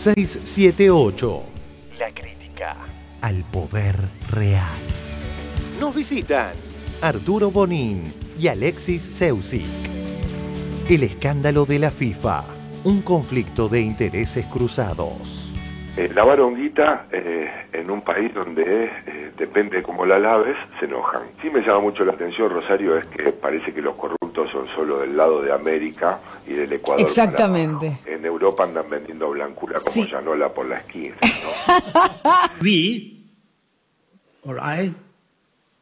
678. La crítica al poder real. Nos visitan Arturo Bonín y Alexis Szewczyk. El escándalo de la FIFA, un conflicto de intereses cruzados. La barondita en un país donde depende como la laves, se enojan. Sí me llama mucho la atención, Rosario, es que parece que los corruptos son solo del lado de América y del Ecuador. Exactamente. En Europa andan vendiendo blancura como sí. Llanola por las 15, ¿no? We, or I,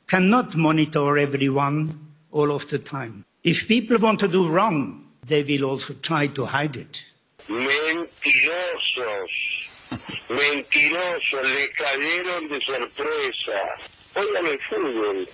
cannot monitor everyone all of the time. If people want to do wrong, they will also try to hide it. Mentirosos. Mentirosos, le cayeron de sorpresa. Oigan el fútbol,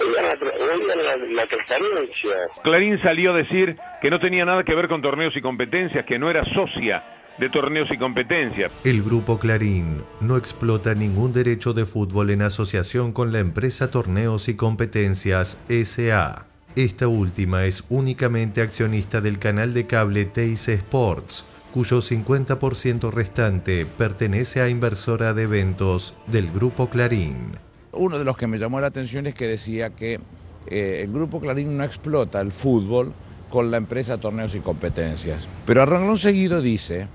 oigan la transparencia. Clarín salió a decir que no tenía nada que ver con Torneos y Competencias, que no era socia de Torneos y Competencias. El grupo Clarín no explota ningún derecho de fútbol en asociación con la empresa Torneos y Competencias S.A. Esta última es únicamente accionista del canal de cable TyC Sports, cuyo 50% restante pertenece a inversora de eventos del Grupo Clarín. Uno de los que me llamó la atención es que decía que el Grupo Clarín no explota el fútbol con la empresa Torneos y Competencias. Pero a renglón seguido dice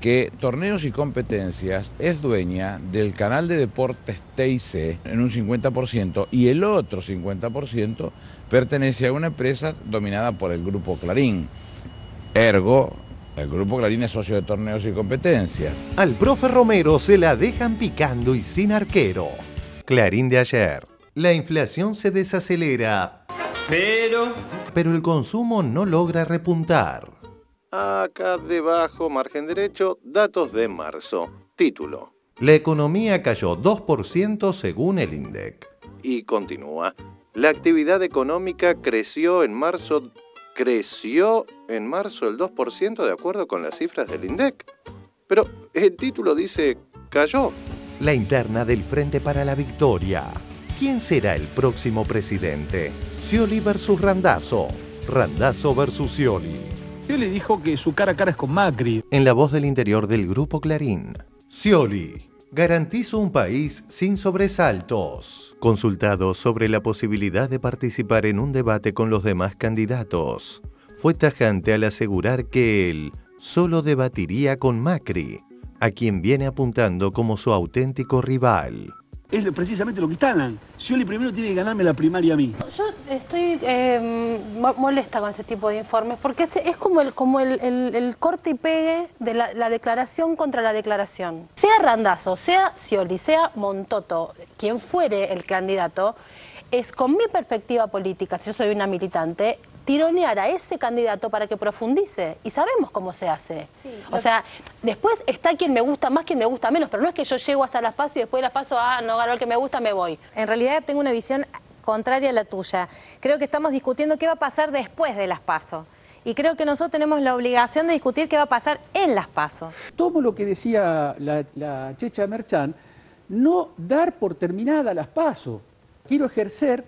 que Torneos y Competencias es dueña del canal de deportes TyC en un 50% y el otro 50% pertenece a una empresa dominada por el Grupo Clarín. Ergo, el Grupo Clarín es socio de Torneos y Competencias. Al profe Romero se la dejan picando y sin arquero. Clarín de ayer. La inflación se desacelera, pero el consumo no logra repuntar. Acá debajo, margen derecho, datos de marzo. Título: la economía cayó 2% según el INDEC. Y continúa. La actividad económica creció en marzo el 2% de acuerdo con las cifras del INDEC. Pero el título dice cayó. La interna del Frente para la Victoria. ¿Quién será el próximo presidente? Scioli versus Randazzo. Randazzo versus Scioli. Scioli dijo que su cara a cara es con Macri. En La Voz del Interior del Grupo Clarín. Scioli: garantizo un país sin sobresaltos. Consultado sobre la posibilidad de participar en un debate con los demás candidatos, fue tajante al asegurar que él solo debatiría con Macri, a quien viene apuntando como su auténtico rival. Es precisamente lo que instalan. Scioli primero tiene que ganarme la primaria a mí. Yo estoy molesta con ese tipo de informes, porque es como el corte y pegue de la declaración contra la declaración. Sea Randazzo, sea Scioli, sea Montoto, quien fuere el candidato, es con mi perspectiva política, si yo soy una militante, tironear a ese candidato para que profundice. Y sabemos cómo se hace. Sí, o sea, después está quien me gusta más, quien me gusta menos, pero no es que yo llego hasta las PASO y después de las PASO, no ganó el que me gusta, me voy. En realidad tengo una visión contraria a la tuya. Creo que estamos discutiendo qué va a pasar después de las PASO. Y creo que nosotros tenemos la obligación de discutir qué va a pasar en las PASO. Todo lo que decía la Checha Merchán, no dar por terminada las PASO. Quiero ejercer,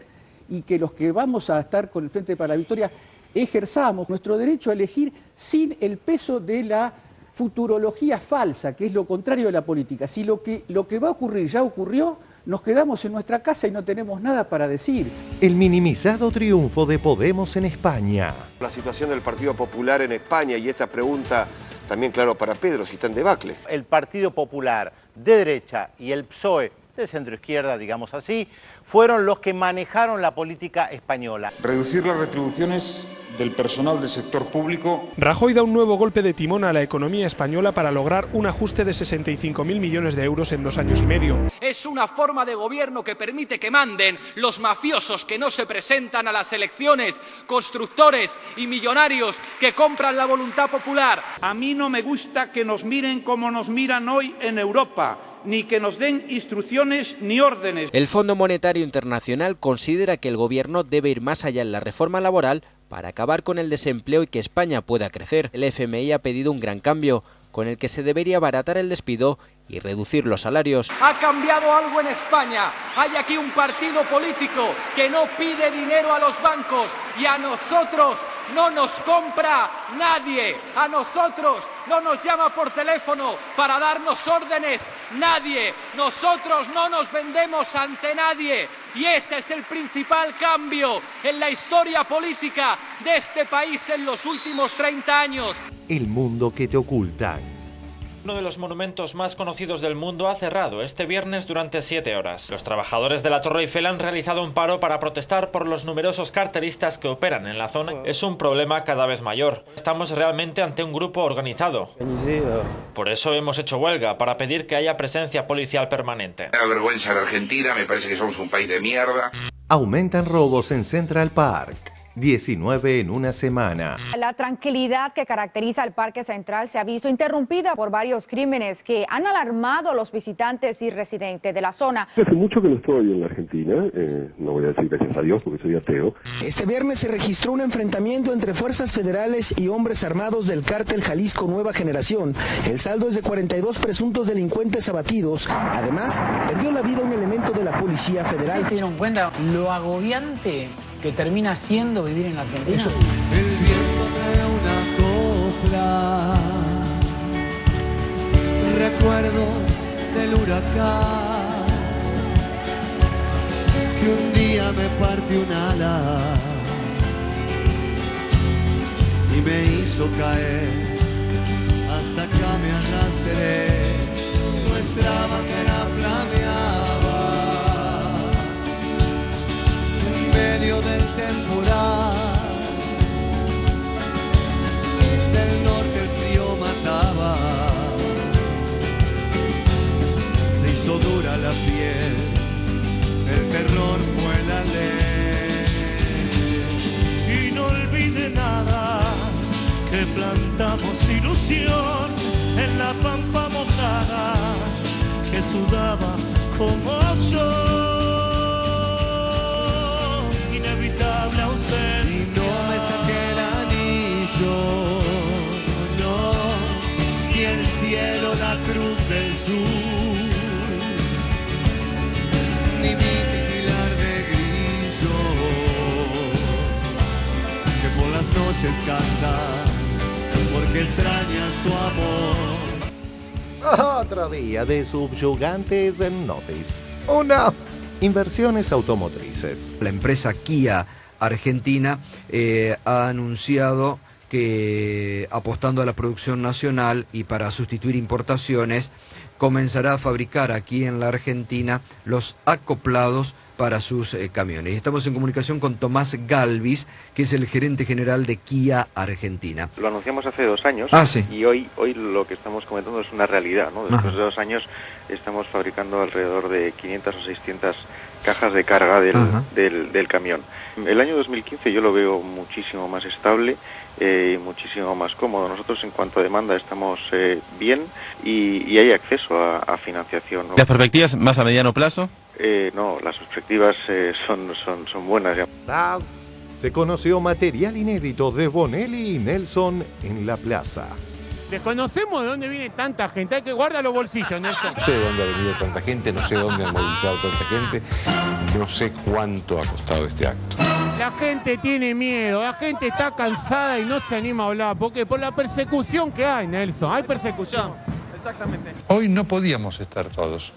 y que los que vamos a estar con el Frente para la Victoria ejerzamos nuestro derecho a elegir sin el peso de la futurología falsa, que es lo contrario de la política. Si lo que va a ocurrir ya ocurrió, nos quedamos en nuestra casa y no tenemos nada para decir. El minimizado triunfo de Podemos en España. La situación del Partido Popular en España, y esta pregunta también, claro, para Pedro, si está en debacle. El Partido Popular de derecha y el PSOE de centroizquierda, digamos así, fueron los que manejaron la política española. Reducir las retribuciones del personal del sector público. Rajoy da un nuevo golpe de timón a la economía española para lograr un ajuste de 65.000 millones de euros en 2 años y medio. Es una forma de gobierno que permite que manden los mafiosos que no se presentan a las elecciones, constructores y millonarios que compran la voluntad popular. A mí no me gusta que nos miren como nos miran hoy en Europa, ni que nos den instrucciones ni órdenes. El Fondo Monetario Internacional considera que el gobierno debe ir más allá en la reforma laboral para acabar con el desempleo y que España pueda crecer. El FMI ha pedido un gran cambio, con el que se debería abaratar el despido y reducir los salarios. Ha cambiado algo en España. Hay aquí un partido político que no pide dinero a los bancos y a nosotros no nos compra nadie. A nosotros no nos llama por teléfono para darnos órdenes nadie. Nosotros no nos vendemos ante nadie. Y ese es el principal cambio en la historia política de este país en los últimos 30 años. El mundo que te ocultan. Uno de los monumentos más conocidos del mundo ha cerrado este viernes durante 7 horas. Los trabajadores de la Torre Eiffel han realizado un paro para protestar por los numerosos carteristas que operan en la zona. Es un problema cada vez mayor. Estamos realmente ante un grupo organizado. Por eso hemos hecho huelga, para pedir que haya presencia policial permanente. Me da vergüenza en Argentina, me parece que somos un país de mierda. Aumentan robos en Central Park. 19 en una semana. La tranquilidad que caracteriza al Parque Central se ha visto interrumpida por varios crímenes que han alarmado a los visitantes y residentes de la zona. Hace mucho que no estoy en la Argentina, no voy a decir gracias a Dios porque soy ateo. Este viernes se registró un enfrentamiento entre fuerzas federales y hombres armados del cártel Jalisco Nueva Generación. El saldo es de 42 presuntos delincuentes abatidos. Además, perdió la vida un elemento de la Policía Federal. ¿Se dieron cuenta lo agobiante que termina siendo vivir en la Argentina? Eso. El viento trae una copla, recuerdos del huracán, que un día me partió un ala y me hizo caer, hasta que me arrastré, nuestra bandera flameaba. Medio del temporal, del norte el frío mataba, se hizo dura la piel, el terror fue la ley. Y no olvide nada que plantamos ilusión en la pampa mojada que sudaba como yo. Y no me saqué el anillo, no, y el cielo la cruz del sur, ni mi titilar de grillo, que por las noches canta, porque extraña su amor. Otro día de subyugantes en Notis. Una. Inversiones automotrices. La empresa Kia Argentina ha anunciado que, apostando a la producción nacional y para sustituir importaciones, comenzará a fabricar aquí en la Argentina los acoplados para sus camiones. Estamos en comunicación con Tomás Galvis, que es el gerente general de Kia Argentina. Lo anunciamos hace 2 años. Ah, sí. Y hoy lo que estamos comentando es una realidad, ¿no? Después de 2 años estamos fabricando alrededor de 500 o 600 cajas de carga del camión. El año 2015 yo lo veo muchísimo más estable y muchísimo más cómodo. Nosotros en cuanto a demanda estamos bien y hay acceso a financiación, ¿no? ¿Las perspectivas más a mediano plazo? No, las perspectivas son buenas ya. Se conoció material inédito de Bonelli y Nelson en la plaza. Desconocemos de dónde viene tanta gente, hay que guardar los bolsillos, Nelson. No sé de dónde ha venido tanta gente, no sé dónde ha movilizado tanta gente, no sé cuánto ha costado este acto. La gente tiene miedo, la gente está cansada y no se anima a hablar, porque por la persecución que hay, Nelson, hay persecución. Exactamente. Hoy no podíamos estar todos.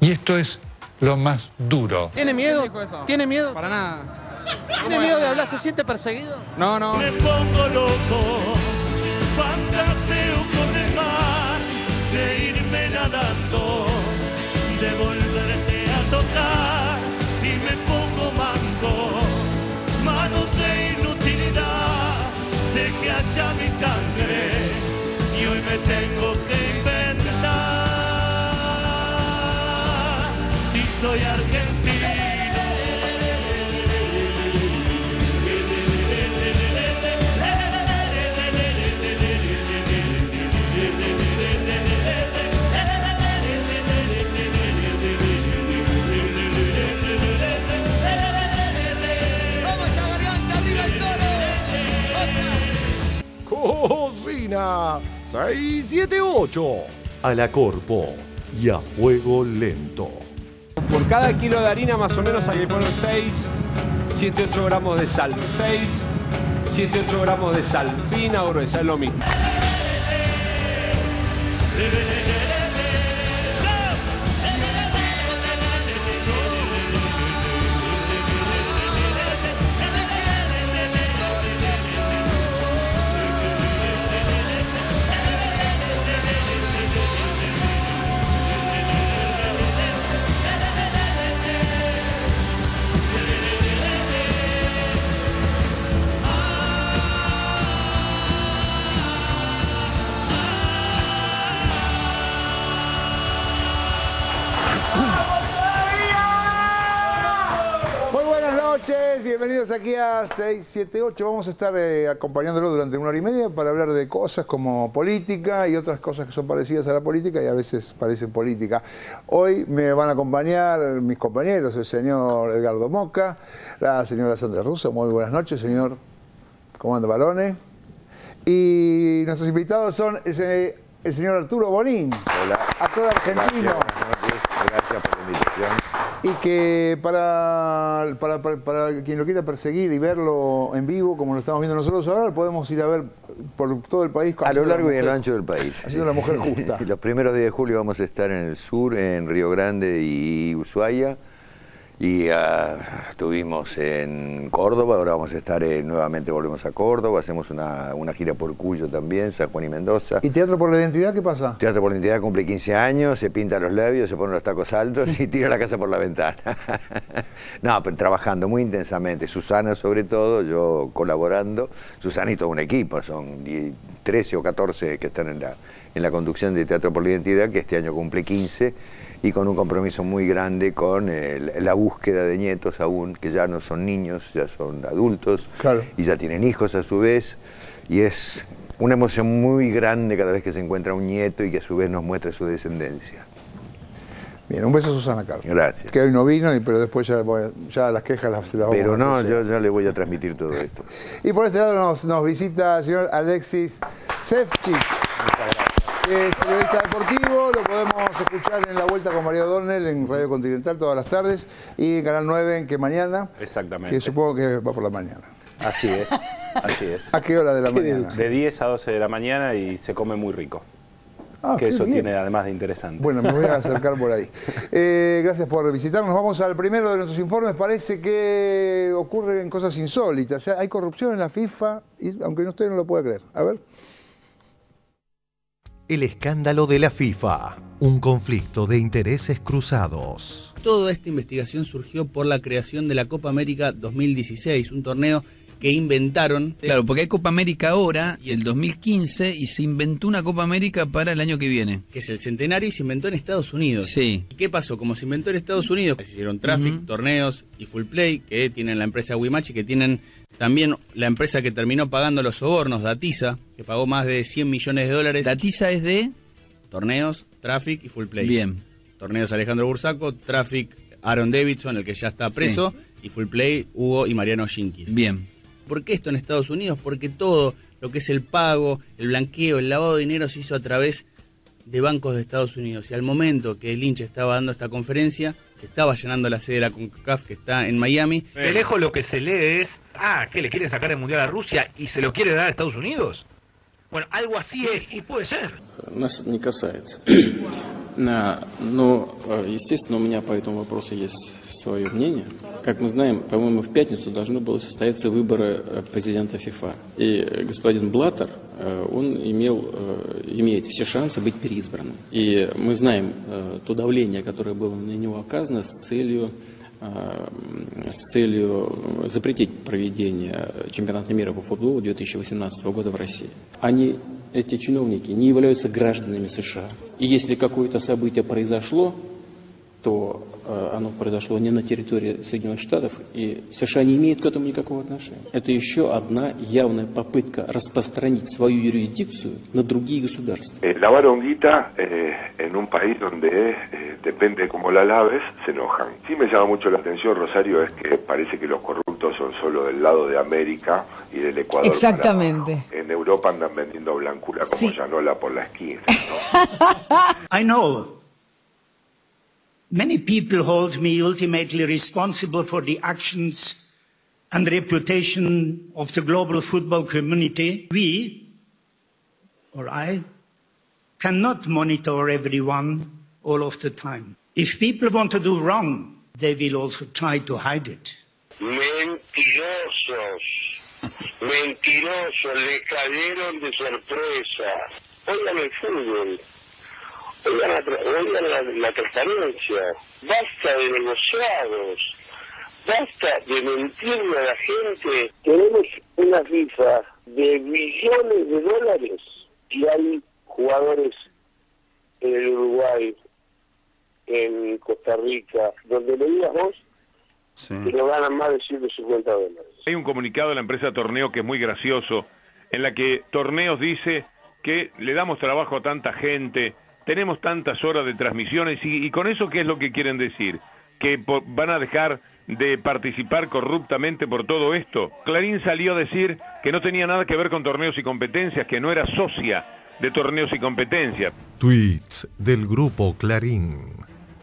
Y esto es lo más duro. ¿Tiene miedo? ¿Tiene miedo? Para nada. ¿Tiene miedo de hablar? ¿Se siente perseguido? No, no. Me pongo loco, fantaseo con el mar, de irme nadando, de volverte a tocar, y me pongo manco, mano de inutilidad, de que haya mi sangre, y hoy me tengo que inventar. Soy argentino. Cocina. a 678, a la Corpo y a fuego lento. Por cada kilo de harina más o menos hay que poner 6, 7, 8 gramos de sal. 6, 7, 8 gramos de sal. Fina o gruesa, es lo mismo. Bienvenidos aquí a 678. Vamos a estar acompañándolo durante una hora y media para hablar de cosas como política y otras cosas que son parecidas a la política y a veces parecen política. Hoy me van a acompañar mis compañeros, el señor Edgardo Moca, la señora Sandra Russo. Muy buenas noches, señor. ¿Cómo anda, varones? Y nuestros invitados son el señor Arturo Bonín. Hola. A todo argentino. Gracias por la invitación. Y que para quien lo quiera perseguir y verlo en vivo, como lo estamos viendo nosotros ahora, podemos ir a ver por todo el país. A lo largo y a lo ancho del país. Haciendo la mujer justa. Los primeros días de julio vamos a estar en el sur, en Río Grande y Ushuaia. Y estuvimos en Córdoba, ahora vamos a estar nuevamente, volvemos a Córdoba, hacemos una gira por Cuyo también, San Juan y Mendoza. ¿Y Teatro por la Identidad qué pasa? Teatro por la Identidad cumple 15 años, se pinta los labios, se pone los tacos altos y tira la casa por la ventana. No, pero trabajando muy intensamente, Susana sobre todo, yo colaborando, Susana y todo un equipo, son 13 o 14 que están en la conducción de Teatro por la Identidad, que este año cumple 15, y con un compromiso muy grande con la búsqueda de nietos aún, que ya no son niños, ya son adultos, claro, y ya tienen hijos a su vez, y es una emoción muy grande cada vez que se encuentra un nieto y que a su vez nos muestra su descendencia. Bien, un beso a Susana Carlos. Gracias. Que hoy no vino, pero después ya las quejas se las vamos a hacer. Pero no, yo ya le voy a transmitir todo esto. Y por este lado nos visita el señor Alexis Szewczyk. Periodista deportivo, lo podemos escuchar en La Vuelta con María O'Donnell en Radio Continental todas las tardes y en Canal 9 en Que Mañana. Exactamente. Que supongo que va por la mañana. Así es, así es. ¿A qué hora de la mañana? De 10 a 12 de la mañana y se come muy rico. Ah, que eso bien tiene además de interesante. Bueno, me voy a acercar por ahí. Gracias por visitarnos. Vamos al primero de nuestros informes. Parece que ocurren cosas insólitas. O sea, hay corrupción en la FIFA, y, aunque usted no lo pueda creer. A ver. El escándalo de la FIFA, un conflicto de intereses cruzados. Toda esta investigación surgió por la creación de la Copa América 2016, un torneo que inventaron. Claro, porque hay Copa América ahora y el 2015 y se inventó una Copa América para el año que viene. Que es el centenario y se inventó en Estados Unidos. Sí. ¿Y qué pasó? Como se inventó en Estados Unidos, se hicieron Traffic, Torneos y Full Play, que tienen la empresa Wimachi, que tienen también la empresa que terminó pagando los sobornos, Datisa, que pagó más de 100 millones de dólares. ¿Datisa es de? Torneos, Traffic y Full Play. Bien. Torneos Alejandro Burzaco, Traffic Aaron Davidson, el que ya está preso, sí, y Full Play Hugo y Mariano Jinkis. Bien. ¿Por qué esto en Estados Unidos? Porque todo lo que es el pago, el blanqueo, el lavado de dinero se hizo a través de bancos de Estados Unidos. Y al momento que el hincha estaba dando esta conferencia, se estaba llenando la sede de la CONCACAF que está en Miami. De lejos lo que se lee es, ¿qué le quieren sacar el Mundial a Rusia y se lo quiere dar a Estados Unidos? Bueno, algo así es y puede ser. Нас это не касается. Но, естественно, у меня по этому вопросу есть свое мнение. Как мы знаем, по-моему, в пятницу должно было состояться выборы президента ФИФА. И господин Блаттер, он имеет все шансы быть переизбранным. И мы знаем то давление, которое было на него оказано с целью запретить проведение чемпионата мира по футболу 2018 года в России. Эти чиновники не являются гражданами США. И если какое-то событие произошло, то оно произошло не на территории Соединенных Штатов, и США не имеет к этому никакого отношения. Это еще одна явная попытка распространить свою юрисдикцию на другие государства. La baronguita en un país donde depende como la laves, se enojan. Sí me llama mucho la atención, Rosario, es que parece que los corruptos son solo del lado de América y del Ecuador. Exactamente. En Europa andan vendiendo blancura como sí. Llanola por la esquina, ¿no? I know. Many people hold me ultimately responsible for the actions and reputation of the global football community. We, or I, cannot monitor everyone all of the time. If people want to do wrong, they will also try to hide it. Mentirosos, mentirosos, le cayeron de sorpresa. Oigan el fútbol. Oigan la transparencia, basta de negociados, basta de mentirle a la gente. Tenemos una FIFA de billones de dólares y hay jugadores en el Uruguay, en Costa Rica, donde le digas vos, sí, que no ganan más de $150. Hay un comunicado de la empresa Torneo que es muy gracioso, en la que Torneos dice que le damos trabajo a tanta gente, tenemos tantas horas de transmisiones y con eso ¿qué es lo que quieren decir? ¿Que van a dejar de participar corruptamente por todo esto? Clarín salió a decir que no tenía nada que ver con Torneos y Competencias, que no era socia de Torneos y Competencias. Tweets del grupo Clarín.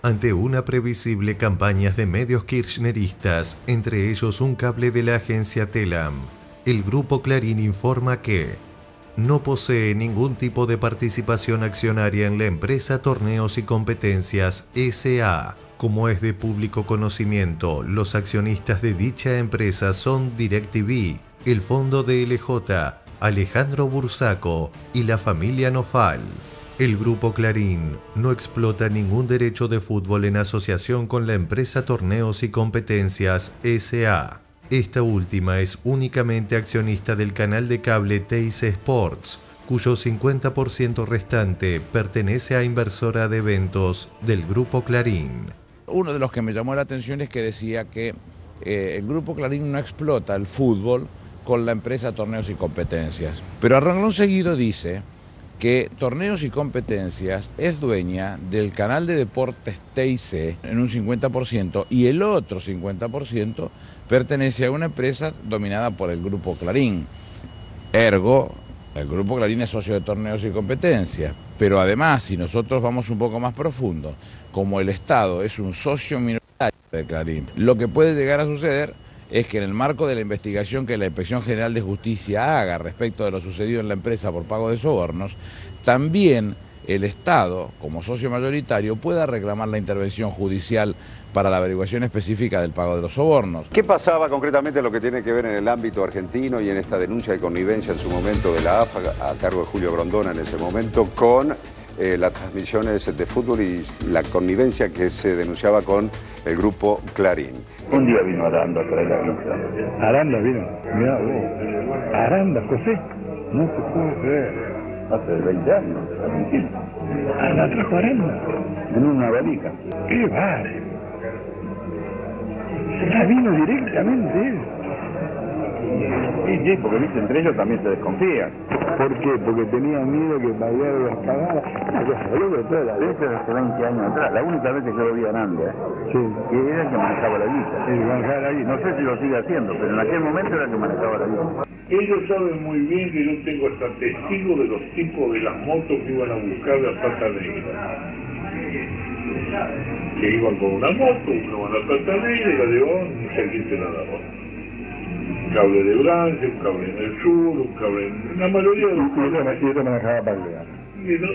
Ante una previsible campaña de medios kirchneristas, entre ellos un cable de la agencia Telam, el grupo Clarín informa que no posee ningún tipo de participación accionaria en la empresa Torneos y Competencias S.A. Como es de público conocimiento, los accionistas de dicha empresa son DirecTV, el Fondo DLJ, Alejandro Burzaco y la familia Nofal. El grupo Clarín no explota ningún derecho de fútbol en asociación con la empresa Torneos y Competencias S.A. Esta última es únicamente accionista del canal de cable TyC Sports, cuyo 50% restante pertenece a inversora de eventos del Grupo Clarín. Uno de los que me llamó la atención es que decía que el Grupo Clarín no explota el fútbol con la empresa Torneos y Competencias. Pero a renglón seguido dice que Torneos y Competencias es dueña del canal de deportes TyC en un 50% y el otro 50% pertenece a una empresa dominada por el Grupo Clarín. Ergo, el Grupo Clarín es socio de Torneos y Competencias. Pero además, si nosotros vamos un poco más profundo, como el Estado es un socio minoritario de Clarín, lo que puede llegar a suceder es que en el marco de la investigación que la Inspección General de Justicia haga respecto de lo sucedido en la empresa por pago de sobornos, también el Estado, como socio mayoritario, pueda reclamar la intervención judicial para la averiguación específica del pago de los sobornos. ¿Qué pasaba concretamente lo que tiene que ver en el ámbito argentino y en esta denuncia de connivencia en su momento de la AFA, a cargo de Julio Grondona en ese momento, con las transmisiones de fútbol y la connivencia que se denunciaba con el grupo Clarín? Un día vino Aranda a traer la pizza. Aranda vino, mirá vos, Aranda, José, no se puede creer. Hace 20 años, Argentina. A la trajo Aranda. En una valija. ¡Qué vale! Se la vino directamente él. Y sí, porque viste, entre ellos también se desconfían. ¿Por qué? Porque tenía miedo que pagara las cagadas. Esto es hace 20 años atrás. La única vez que yo lo vi a Aranda, sí, que era el que manejaba la guita. Sí, manejaba la guita. No sé si lo sigue haciendo, pero en aquel momento era el que manejaba la guita. Ellos saben muy bien que yo tengo hasta testigos de los tipos de las motos que iban a buscar la Plata Negra. Que iban con una moto, uno a la Plata Negra y la llevaban y se quiten a la moto. Un cable de Brancia, un cable en el sur, un cable en la mayoría de los pueblos. Y eso manejaba para llegar. Y eso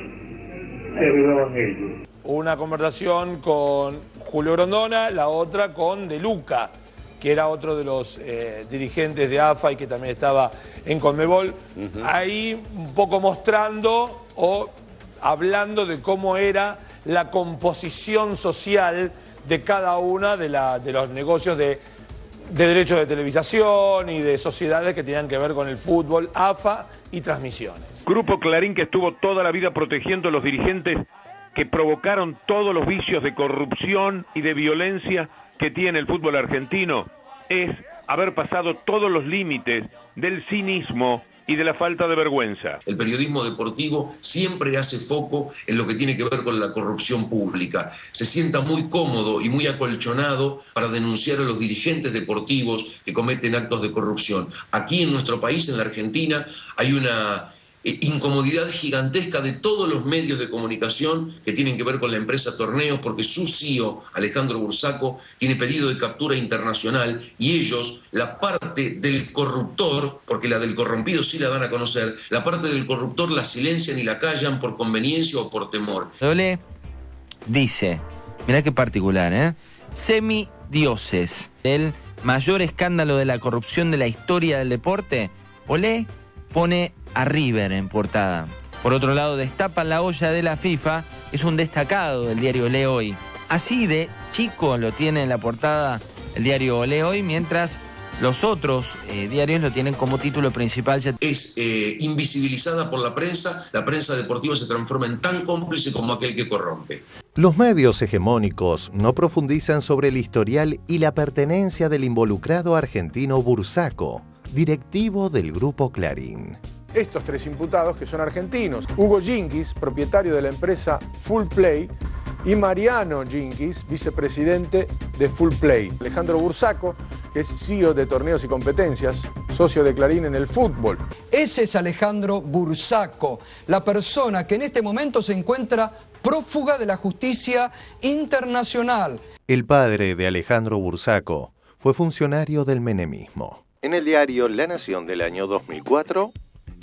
se arreglaban ellos. Una conversación con Julio Grondona, la otra con De Luca, que era otro de los dirigentes de AFA y que también estaba en Conmebol, ahí un poco mostrando o hablando de cómo era la composición social de cada una de los negocios de derechos de televisación y de sociedades que tenían que ver con el fútbol, AFA y transmisiones. Grupo Clarín, que estuvo toda la vida protegiendo a los dirigentes que provocaron todos los vicios de corrupción y de violencia que tiene el fútbol argentino es haber pasado todos los límites del cinismo y de la falta de vergüenza. El periodismo deportivo siempre hace foco en lo que tiene que ver con la corrupción pública. Se sienta muy cómodo y muy acolchonado para denunciar a los dirigentes deportivos que cometen actos de corrupción. Aquí en nuestro país, en la Argentina, hay una incomodidad gigantesca de todos los medios de comunicación que tienen que ver con la empresa Torneos, porque su CEO, Alejandro Burzaco, tiene pedido de captura internacional y ellos, la parte del corruptor, porque la del corrompido sí la van a conocer, la parte del corruptor la silencian y la callan por conveniencia o por temor. Doble dice, mirá qué particular, ¿eh? Semidioses, el mayor escándalo de la corrupción de la historia del deporte. Olé pone a River en portada. Por otro lado, destapan la olla de la FIFA, es un destacado del diario Olé Hoy. Así de chico lo tiene en la portada el diario Olé Hoy, mientras los otros diarios lo tienen como título principal. Es invisibilizada por la prensa deportiva se transforma en tan cómplice como aquel que corrompe. Los medios hegemónicos no profundizan sobre el historial y la pertenencia del involucrado argentino Burzaco, directivo del grupo Clarín. Estos tres imputados, que son argentinos, Hugo Jinkis, propietario de la empresa Full Play, y Mariano Jinkis, vicepresidente de Full Play. Alejandro Burzaco, que es CEO de Torneos y Competencias, socio de Clarín en el fútbol. Ese es Alejandro Burzaco, la persona que en este momento se encuentra prófuga de la justicia internacional. El padre de Alejandro Burzaco fue funcionario del menemismo. En el diario La Nación del año 2004...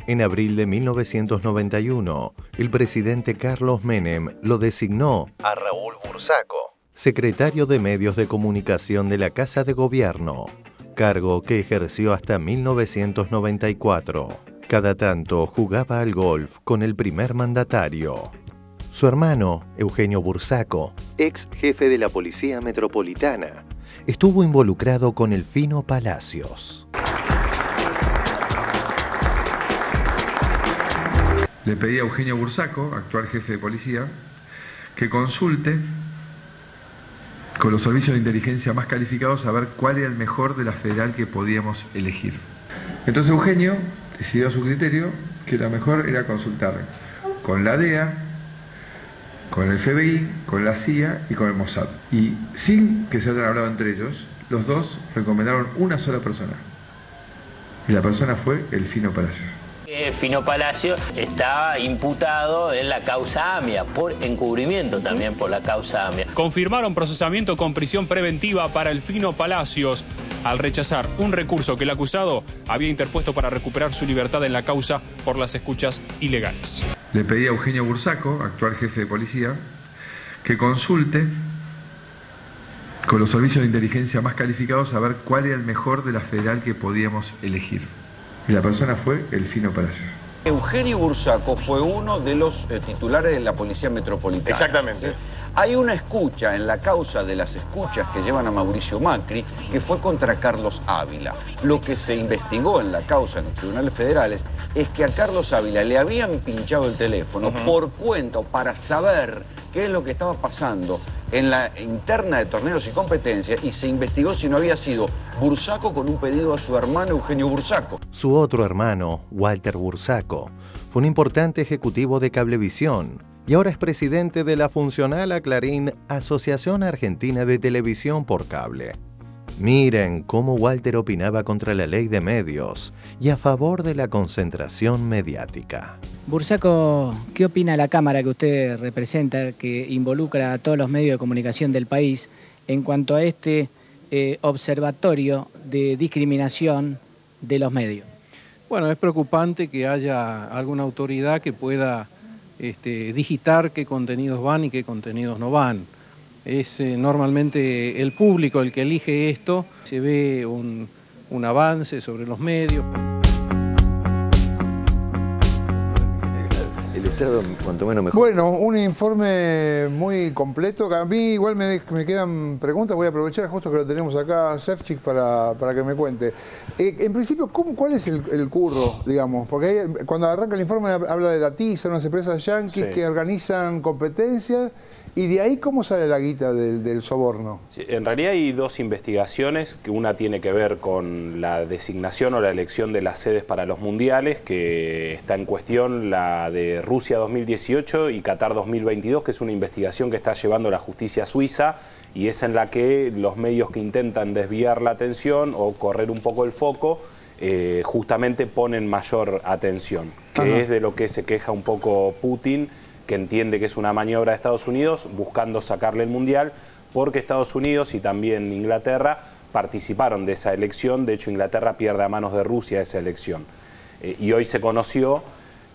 En abril de 1991, el presidente Carlos Menem lo designó a Raúl Burzaco, secretario de Medios de Comunicación de la Casa de Gobierno, cargo que ejerció hasta 1994. Cada tanto jugaba al golf con el primer mandatario. Su hermano, Eugenio Burzaco, ex jefe de la Policía Metropolitana, estuvo involucrado con Elfino Palacios. Le pedí a Eugenio Burzaco, actual jefe de policía, que consulte con los servicios de inteligencia más calificados a ver cuál era el mejor de la federal que podíamos elegir. Entonces Eugenio decidió a su criterio que lo mejor era consultar con la DEA, con el FBI, con la CIA y con el Mossad. Y sin que se hayan hablado entre ellos, los dos recomendaron una sola persona. Y la persona fue Elfino Palacios. Elfino Palacios está imputado en la causa AMIA, por encubrimiento también por la causa AMIA. Confirmaron procesamiento con prisión preventiva para Elfino Palacios al rechazar un recurso que el acusado había interpuesto para recuperar su libertad en la causa por las escuchas ilegales. Le pedí a Eugenio Burzaco, actual jefe de policía, que consulte con los servicios de inteligencia más calificados a ver cuál era el mejor de la federal que podíamos elegir. Y la persona fue Elfino Palacios. Eugenio Burzaco fue uno de los titulares de la Policía Metropolitana. Exactamente. ¿Sí? Hay una escucha en la causa de las escuchas que llevan a Mauricio Macri, que fue contra Carlos Ávila. Lo que se investigó en la causa en los tribunales federales es que a Carlos Ávila le habían pinchado el teléfono por cuenta, para saber qué es lo que estaba pasando en la interna de Torneos y Competencias, y se investigó si no había sido Burzaco con un pedido a su hermano Eugenio Burzaco. Su otro hermano, Walter Burzaco, fue un importante ejecutivo de Cablevisión y ahora es presidente de la funcional a Clarín, Asociación Argentina de Televisión por Cable. Miren cómo Walter opinaba contra la ley de medios y a favor de la concentración mediática. Burzaco, ¿qué opina la Cámara que usted representa, que involucra a todos los medios de comunicación del país, en cuanto a este observatorio de discriminación de los medios? Bueno, es preocupante que haya alguna autoridad que pueda digitar qué contenidos van y qué contenidos no van. Es normalmente el público el que elige esto. Se ve un avance sobre los medios. administrado cuanto menos mejor. Bueno, un informe muy completo. A mí igual me quedan preguntas. Voy a aprovechar justo que lo tenemos acá a Szewczyk para que me cuente. En principio, ¿cuál es el curro, digamos? Porque hay, cuando arranca el informe habla de Datisa, unas empresas yanquis que organizan competencias. ¿Y de ahí cómo sale la guita del soborno? Sí, en realidad hay dos investigaciones, que una tiene que ver con la designación o la elección de las sedes para los mundiales, que está en cuestión la de Rusia 2018 y Qatar 2022, que es una investigación que está llevando la justicia suiza y es en la que los medios que intentan desviar la atención o correr un poco el foco, justamente ponen mayor atención, que es de lo que se queja un poco Putin, que entiende que es una maniobra de Estados Unidos buscando sacarle el Mundial, porque Estados Unidos y también Inglaterra participaron de esa elección. De hecho, Inglaterra pierde a manos de Rusia esa elección. Y hoy se conoció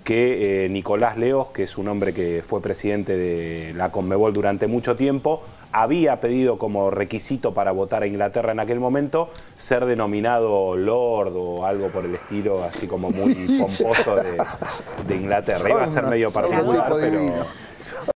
que Nicolás Leos, que es un hombre que fue presidente de la Conmebol durante mucho tiempo, había pedido como requisito para votar a Inglaterra en aquel momento ser denominado Lord o algo por el estilo, así como muy pomposo de Inglaterra. Iba a ser medio particular, pero...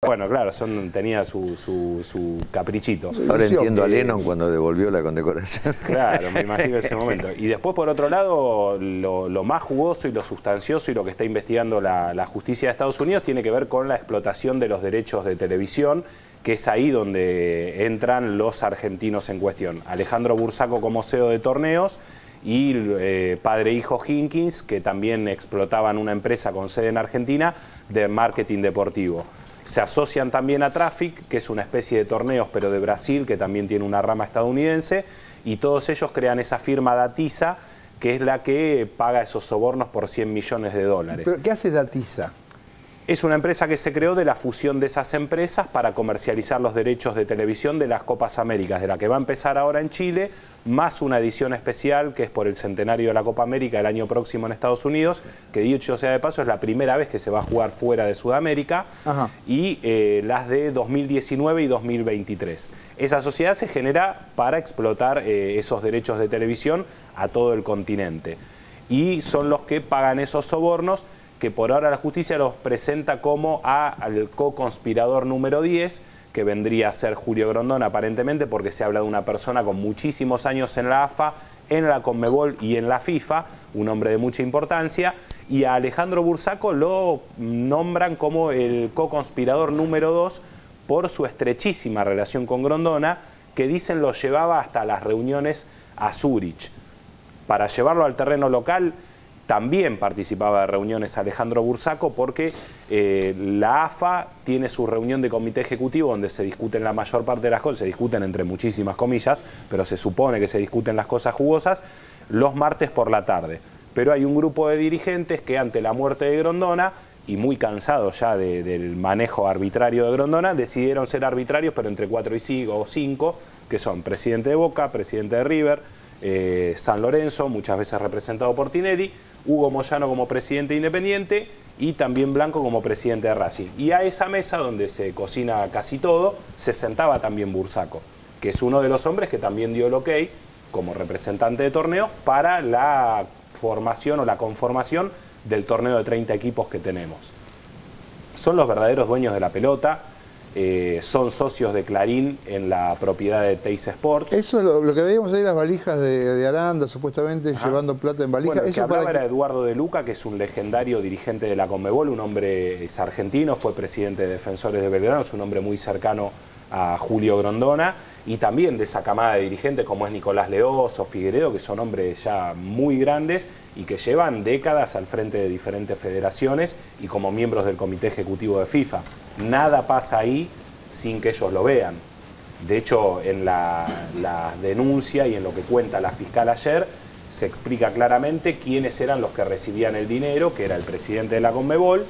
Bueno, claro, tenía su caprichito. Ahora entiendo a Lennon cuando devolvió la condecoración. Claro, me imagino ese momento. Y después, por otro lado, lo más jugoso y lo sustancioso y lo que está investigando la justicia de Estados Unidos tiene que ver con la explotación de los derechos de televisión, que es ahí donde entran los argentinos en cuestión. Alejandro Burzaco como CEO de Torneos y padre e hijo Jinkis, que también explotaban una empresa con sede en Argentina de marketing deportivo. Se asocian también a Traffic, que es una especie de torneos, pero de Brasil, que también tiene una rama estadounidense, y todos ellos crean esa firma Datisa, que es la que paga esos sobornos por $100 millones. ¿Pero qué hace Datisa? Es una empresa que se creó de la fusión de esas empresas para comercializar los derechos de televisión de las Copas Américas, de la que va a empezar ahora en Chile, más una edición especial que es por el centenario de la Copa América el año próximo en Estados Unidos, que dicho sea de paso es la primera vez que se va a jugar fuera de Sudamérica, y las de 2019 y 2023. Esa sociedad se genera para explotar esos derechos de televisión a todo el continente. Y son los que pagan esos sobornos, que por ahora la justicia los presenta como al co-conspirador número 10, que vendría a ser Julio Grondona aparentemente, porque se habla de una persona con muchísimos años en la AFA, en la Conmebol y en la FIFA, un hombre de mucha importancia, y a Alejandro Burzaco lo nombran como el co-conspirador número 2 por su estrechísima relación con Grondona, que dicen lo llevaba hasta las reuniones a Zúrich. Para llevarlo al terreno local, también participaba de reuniones Alejandro Burzaco, porque la AFA tiene su reunión de comité ejecutivo donde se discuten la mayor parte de las cosas, se discuten entre muchísimas comillas, pero se supone que se discuten las cosas jugosas los martes por la tarde. Pero hay un grupo de dirigentes que ante la muerte de Grondona, y muy cansados ya del manejo arbitrario de Grondona, decidieron ser arbitrarios, pero entre 4 o 5, que son presidente de Boca, presidente de River, San Lorenzo, muchas veces representado por Tinelli, Hugo Moyano como presidente independiente y también Blanco como presidente de Racing. Y a esa mesa donde se cocina casi todo, se sentaba también Burzaco, que es uno de los hombres que también dio el ok como representante de torneo para la formación o la conformación del torneo de 30 equipos que tenemos. Son los verdaderos dueños de la pelota. Son socios de Clarín en la propiedad de TyC Sports. Eso es lo que veíamos ahí, las valijas de Aranda, supuestamente llevando plata en valijas. Bueno, eso para era Eduardo De Luca, que es un legendario dirigente de la Conmebol, un hombre argentino, fue presidente de Defensores de Belgrano, es un hombre muy cercano a Julio Grondona, y también de esa camada de dirigentes como es Nicolás Leoz o Figueredo, que son hombres ya muy grandes y que llevan décadas al frente de diferentes federaciones y como miembros del Comité Ejecutivo de FIFA. Nada pasa ahí sin que ellos lo vean. De hecho, en la denuncia y en lo que cuenta la fiscal ayer, se explica claramente quiénes eran los que recibían el dinero, que era el presidente de la Conmebol,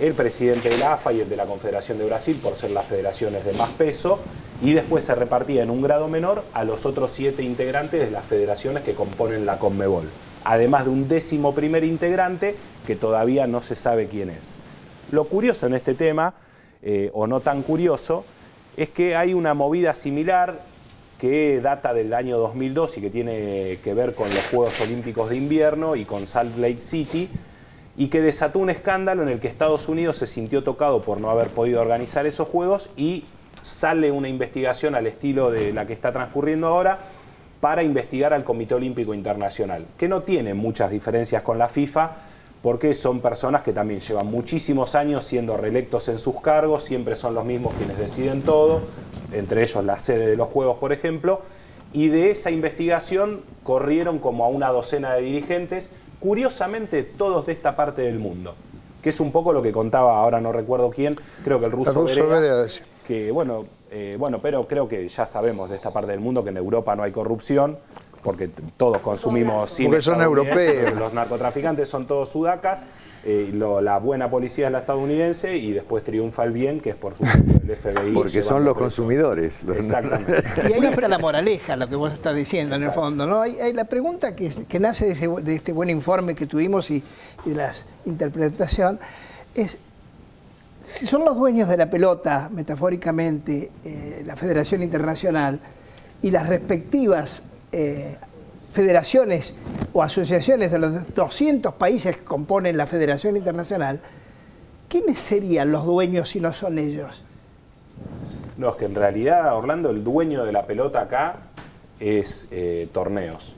el presidente de la AFA y el de la Confederación de Brasil, por ser las federaciones de más peso, y después se repartía en un grado menor a los otros 7 integrantes de las federaciones que componen la Conmebol, además de un 11.º integrante que todavía no se sabe quién es. Lo curioso en este tema, o no tan curioso, es que hay una movida similar que data del año 2002 y que tiene que ver con los Juegos Olímpicos de Invierno y con Salt Lake City, y que desató un escándalo en el que Estados Unidos se sintió tocado por no haber podido organizar esos juegos y sale una investigación al estilo de la que está transcurriendo ahora para investigar al Comité Olímpico Internacional, que no tiene muchas diferencias con la FIFA porque son personas que también llevan muchísimos años siendo reelectos en sus cargos, siempre son los mismos quienes deciden todo, entre ellos la sede de los Juegos, por ejemplo, y de esa investigación corrieron como a una docena de dirigentes, curiosamente todos de esta parte del mundo, que es un poco lo que contaba, ahora no recuerdo quién, creo que el ruso Berea, que bueno, pero creo que ya sabemos de esta parte del mundo que en Europa no hay corrupción, porque todos consumimos cine. Porque son europeos. Los narcotraficantes son todos sudacas, la buena policía es la estadounidense y después triunfa el bien, que es por supuesto el FBI. Porque son los consumidores. Exactamente. Y ahí está la moraleja, lo que vos estás diciendo. Exacto. En el fondo, ¿no? Hay la pregunta que nace de este buen informe que tuvimos y de la interpretación es, si son los dueños de la pelota, metafóricamente, la Federación Internacional y las respectivas federaciones o asociaciones de los 200 países que componen la Federación Internacional, ¿quiénes serían los dueños si no son ellos? No, es que en realidad, Orlando, el dueño de la pelota acá es Torneos.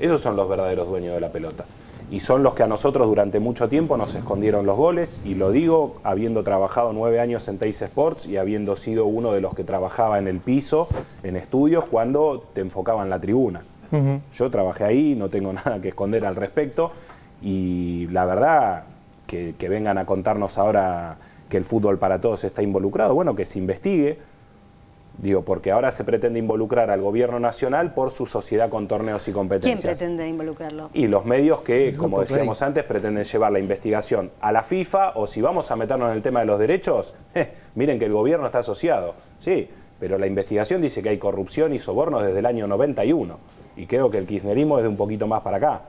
Esos son los verdaderos dueños de la pelota. Y son los que a nosotros durante mucho tiempo nos escondieron los goles, y lo digo habiendo trabajado 9 años en TyC Sports y habiendo sido uno de los que trabajaba en el piso, en estudios, cuando te enfocaba en la tribuna. Yo trabajé ahí, no tengo nada que esconder al respecto, y la verdad que vengan a contarnos ahora que el fútbol para todos está involucrado, bueno, que se investigue. Digo, porque ahora se pretende involucrar al gobierno nacional por su sociedad con Torneos y Competencias. ¿Quién pretende involucrarlo? Y los medios que, como decíamos antes, pretenden llevar la investigación a la FIFA, o si vamos a meternos en el tema de los derechos, miren que el gobierno está asociado. Sí, pero la investigación dice que hay corrupción y sobornos desde el año 91. Y creo que el kirchnerismo es de un poquito más para acá.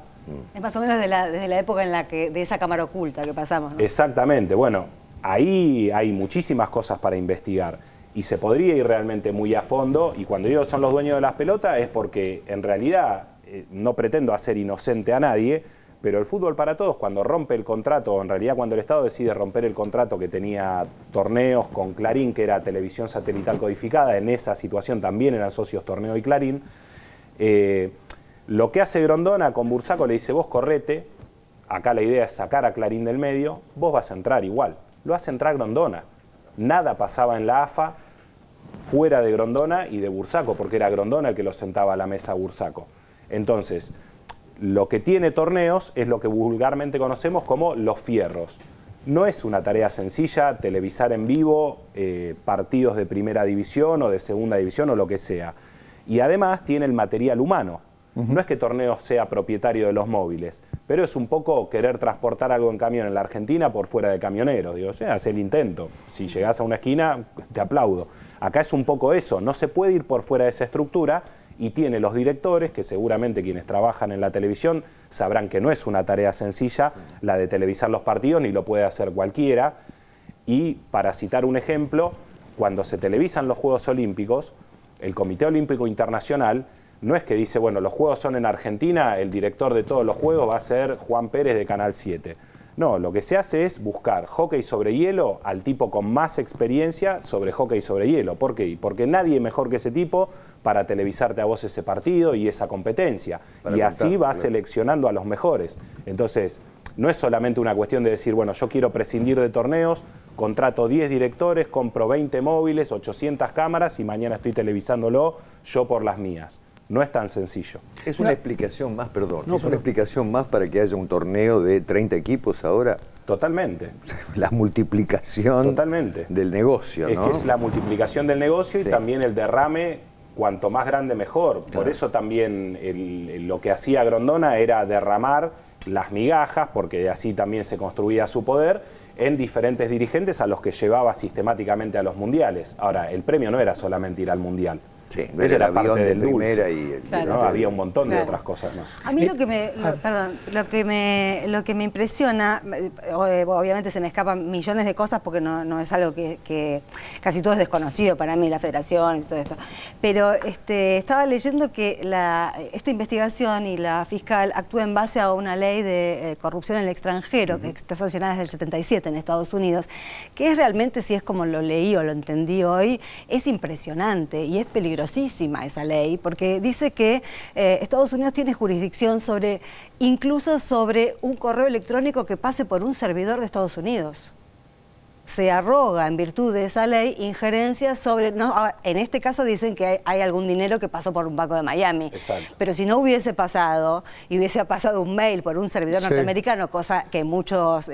Es más o menos desde la época en la que de esa cámara oculta que pasamos, ¿no? Exactamente. Bueno, ahí hay muchísimas cosas para investigar. Y se podría ir realmente muy a fondo, y cuando digo son los dueños de las pelotas es porque en realidad no pretendo hacer inocente a nadie, pero el fútbol para todos cuando rompe el contrato, o en realidad cuando el Estado decide romper el contrato que tenía Torneos con Clarín, que era televisión satelital codificada, en esa situación también eran socios Torneo y Clarín, lo que hace Grondona con Burzaco, le dice vos correte, acá la idea es sacar a Clarín del medio, vos vas a entrar igual, lo hace entrar Grondona. Nada pasaba en la AFA fuera de Grondona y de Burzaco, porque era Grondona el que lo sentaba a la mesa a Burzaco. Entonces, lo que tiene Torneos es lo que vulgarmente conocemos como los fierros. No es una tarea sencilla televisar en vivo partidos de primera división o de segunda división o lo que sea. Y además tiene el material humano. No es que Torneos sea propietario de los móviles, pero es un poco querer transportar algo en camión en la Argentina por fuera de camioneros. Digo, hace el intento. Si llegás a una esquina, te aplaudo. Acá es un poco eso. No se puede ir por fuera de esa estructura y tiene los directores, que seguramente quienes trabajan en la televisión sabrán que no es una tarea sencilla la de televisar los partidos, ni lo puede hacer cualquiera. Y para citar un ejemplo, cuando se televisan los Juegos Olímpicos, el Comité Olímpico Internacional no es que dice, bueno, los Juegos son en Argentina, el director de todos los Juegos va a ser Juan Pérez de Canal 7. No, lo que se hace es buscar hockey sobre hielo al tipo con más experiencia sobre hockey sobre hielo. ¿Por qué? Porque nadie mejor que ese tipo para televisarte a vos ese partido y esa competencia. Y así va seleccionando a los mejores. Entonces, no es solamente una cuestión de decir, bueno, yo quiero prescindir de Torneos, contrato 10 directores, compro 20 móviles, 800 cámaras y mañana estoy televisándolo yo por las mías. No es tan sencillo. Es una explicación más, perdón, no, es una explicación más para que haya un torneo de 30 equipos ahora. Totalmente. La multiplicación del negocio, ¿no? Es que es la multiplicación del negocio y también el derrame, cuanto más grande mejor. Claro. Por eso también lo que hacía Grondona era derramar las migajas, porque así también se construía su poder, en diferentes dirigentes a los que llevaba sistemáticamente a los mundiales. Ahora, el premio no era solamente ir al mundial. Sí, esa era la parte del dulce. Y el, claro, ¿no? Había un montón de otras cosas más. A mí lo que me impresiona, obviamente se me escapan millones de cosas porque no es algo que casi todo es desconocido para mí, la federación y todo esto, pero estaba leyendo que esta investigación y la fiscal actúa en base a una ley de corrupción en el extranjero, que está sancionada desde el 77 en Estados Unidos, que es realmente, si es como lo leí o lo entendí hoy, es impresionante y es peligrosísima esa ley, porque dice que Estados Unidos tiene jurisdicción sobre, incluso sobre un correo electrónico que pase por un servidor de Estados Unidos. Se arroga, en virtud de esa ley, injerencia sobre... No, en este caso dicen que hay algún dinero que pasó por un banco de Miami. Exacto. Pero si no hubiese pasado, y hubiese pasado un mail por un servidor norteamericano, cosa que en muchos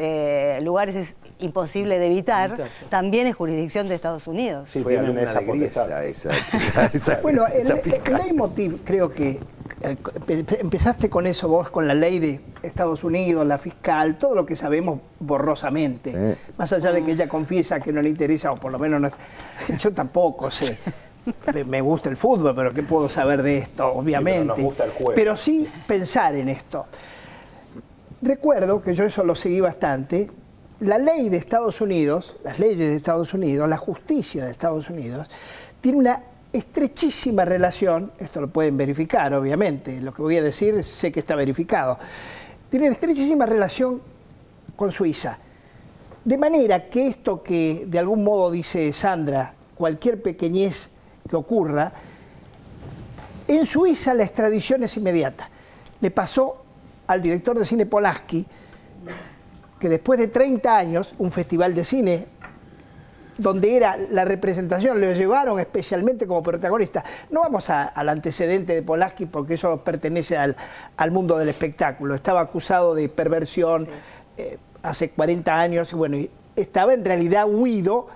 lugares es imposible de evitar, también es jurisdicción de Estados Unidos. Sí, tienen esa potestad. Bueno, el leitmotiv, creo que empezaste con eso vos, con la ley de Estados Unidos, la fiscal, todo lo que sabemos borrosamente, más allá de que ella confiesa que no le interesa, o por lo menos no, yo tampoco sé. Me gusta el fútbol, pero ¿qué puedo saber de esto? Obviamente. Pero nos gusta el juego. Pero sí pensar en esto. Recuerdo que yo eso lo seguí bastante. La ley de Estados Unidos, las leyes de Estados Unidos, la justicia de Estados Unidos, tiene una estrechísima relación, esto lo pueden verificar, obviamente, lo que voy a decir sé que está verificado, tiene una estrechísima relación con Suiza. De manera que esto que de algún modo dice Sandra, cualquier pequeñez que ocurra, en Suiza la extradición es inmediata. Le pasó al director de cine Polanski, que después de 30 años, un festival de cine donde era la representación, lo llevaron especialmente como protagonista. No vamos al antecedente de Polanski porque eso pertenece al mundo del espectáculo. Estaba acusado de perversión hace 40 años y bueno, estaba en realidad huido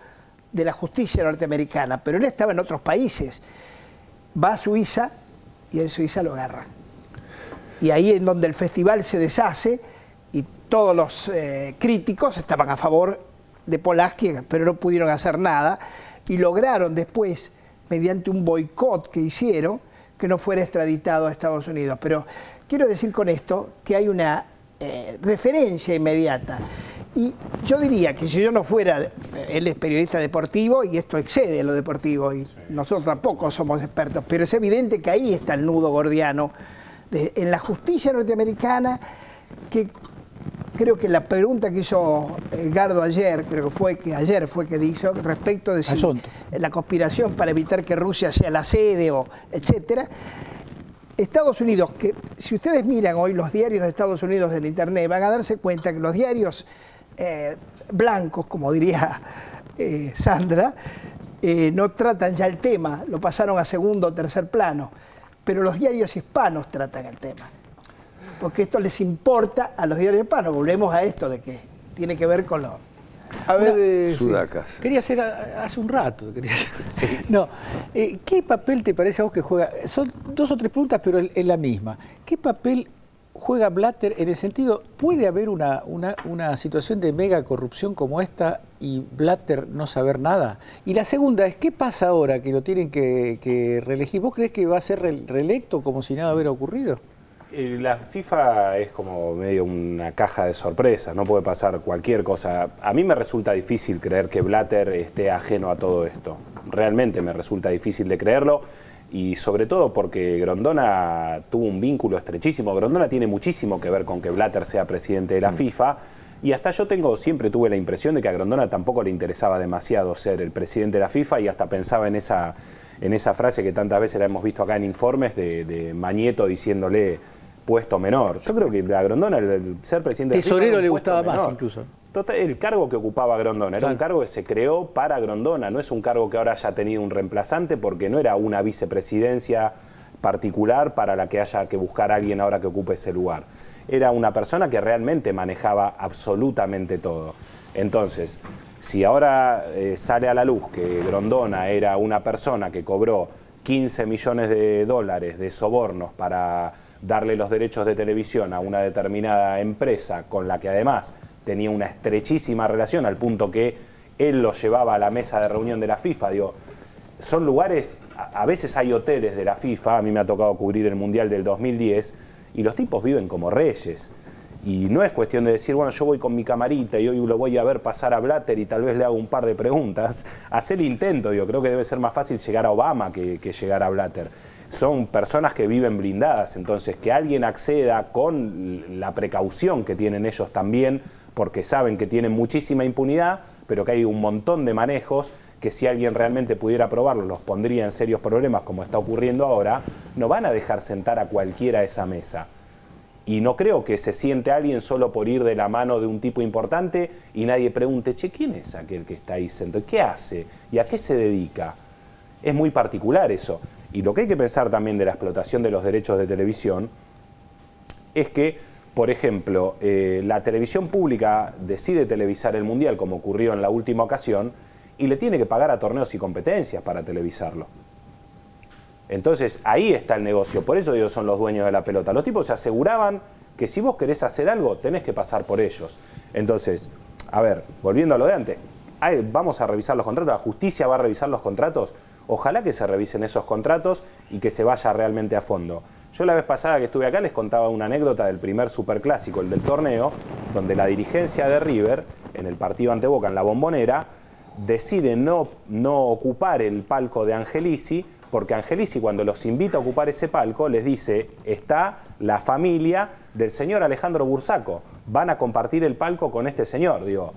de la justicia norteamericana, pero él estaba en otros países. Va a Suiza y en Suiza lo agarran. Y ahí es donde el festival se deshace y todos los críticos estaban a favor de Polanski, pero no pudieron hacer nada y lograron después, mediante un boicot que hicieron, que no fuera extraditado a Estados Unidos. Pero quiero decir con esto que hay una referencia inmediata. Y yo diría que si yo no fuera, él es periodista deportivo y esto excede lo deportivo y nosotros tampoco somos expertos, pero es evidente que ahí está el nudo gordiano en la justicia norteamericana, que creo que la pregunta que hizo Gardo ayer, creo que fue que hizo respecto de si la conspiración para evitar que Rusia sea la sede, o etcétera. Estados Unidos, que si ustedes miran hoy los diarios de Estados Unidos en internet, van a darse cuenta que los diarios blancos, como diría Sandra, no tratan ya el tema, lo pasaron a segundo o tercer plano, pero los diarios hispanos tratan el tema. Porque esto les importa a los diarios hispanos. Volvemos a esto de que tiene que ver con los... A ver, sudacas. Sí. Quería hacer hace un rato. No, ¿qué papel te parece a vos que juega? Son dos o tres preguntas, pero es la misma. ¿Qué papel juega Blatter en el sentido, puede haber una situación de mega corrupción como esta y Blatter no saber nada? Y la segunda es, ¿qué pasa ahora que lo tienen que reelegir? ¿Vos crees que va a ser reelecto como si nada hubiera ocurrido? La FIFA es como medio una caja de sorpresas, no puede pasar cualquier cosa. A mí me resulta difícil creer que Blatter esté ajeno a todo esto. Realmente me resulta difícil de creerlo y sobre todo porque Grondona tuvo un vínculo estrechísimo. Grondona tiene muchísimo que ver con que Blatter sea presidente de la FIFA y hasta yo siempre tuve la impresión de que a Grondona tampoco le interesaba demasiado ser el presidente de la FIFA y hasta pensaba en esa frase que tantas veces la hemos visto acá en informes de Mañeto diciéndole... puesto menor. Yo creo que a Grondona el ser presidente de Tesorero le gustaba menor. Más incluso. Total, el cargo que ocupaba Grondona era un cargo que se creó para Grondona, no es un cargo que ahora haya tenido un reemplazante porque no era una vicepresidencia particular para la que haya que buscar a alguien ahora que ocupe ese lugar. Era una persona que realmente manejaba absolutamente todo. Entonces, si ahora sale a la luz que Grondona era una persona que cobró $15 millones de sobornos para... darle los derechos de televisión a una determinada empresa con la que además tenía una estrechísima relación al punto que él los llevaba a la mesa de reunión de la FIFA. Digo, son lugares a veces hay hoteles de la FIFA, a mí me ha tocado cubrir el Mundial del 2010, y los tipos viven como reyes. Y no es cuestión de decir, bueno, yo voy con mi camarita y hoy lo voy a ver pasar a Blatter y tal vez le hago un par de preguntas. Hacer el intento, yo creo que debe ser más fácil llegar a Obama que llegar a Blatter. Son personas que viven blindadas, entonces que alguien acceda con la precaución que tienen ellos también, porque saben que tienen muchísima impunidad, pero que hay un montón de manejos que si alguien realmente pudiera probarlos los pondría en serios problemas, como está ocurriendo ahora, no van a dejar sentar a cualquiera a esa mesa. Y no creo que se siente alguien solo por ir de la mano de un tipo importante y nadie pregunte, che, ¿quién es aquel que está ahí sentado? ¿Qué hace? ¿Y a qué se dedica? Es muy particular eso. Y lo que hay que pensar también de la explotación de los derechos de televisión es que, por ejemplo, la televisión pública decide televisar el Mundial, como ocurrió en la última ocasión, y le tiene que pagar a Torneos y Competencias para televisarlo. Entonces, ahí está el negocio. Por eso ellos son los dueños de la pelota. Los tipos se aseguraban que si vos querés hacer algo, tenés que pasar por ellos. Entonces, a ver, volviendo a lo de antes, vamos a revisar los contratos, la justicia va a revisar los contratos. Ojalá que se revisen esos contratos y que se vaya realmente a fondo. Yo la vez pasada que estuve acá les contaba una anécdota del primer superclásico, el del torneo, donde la dirigencia de River, en el partido ante Boca, en la Bombonera, decide no ocupar el palco de Angelici, porque Angelici, cuando los invita a ocupar ese palco, les dice, está la familia del señor Alejandro Burzaco, van a compartir el palco con este señor. Digo,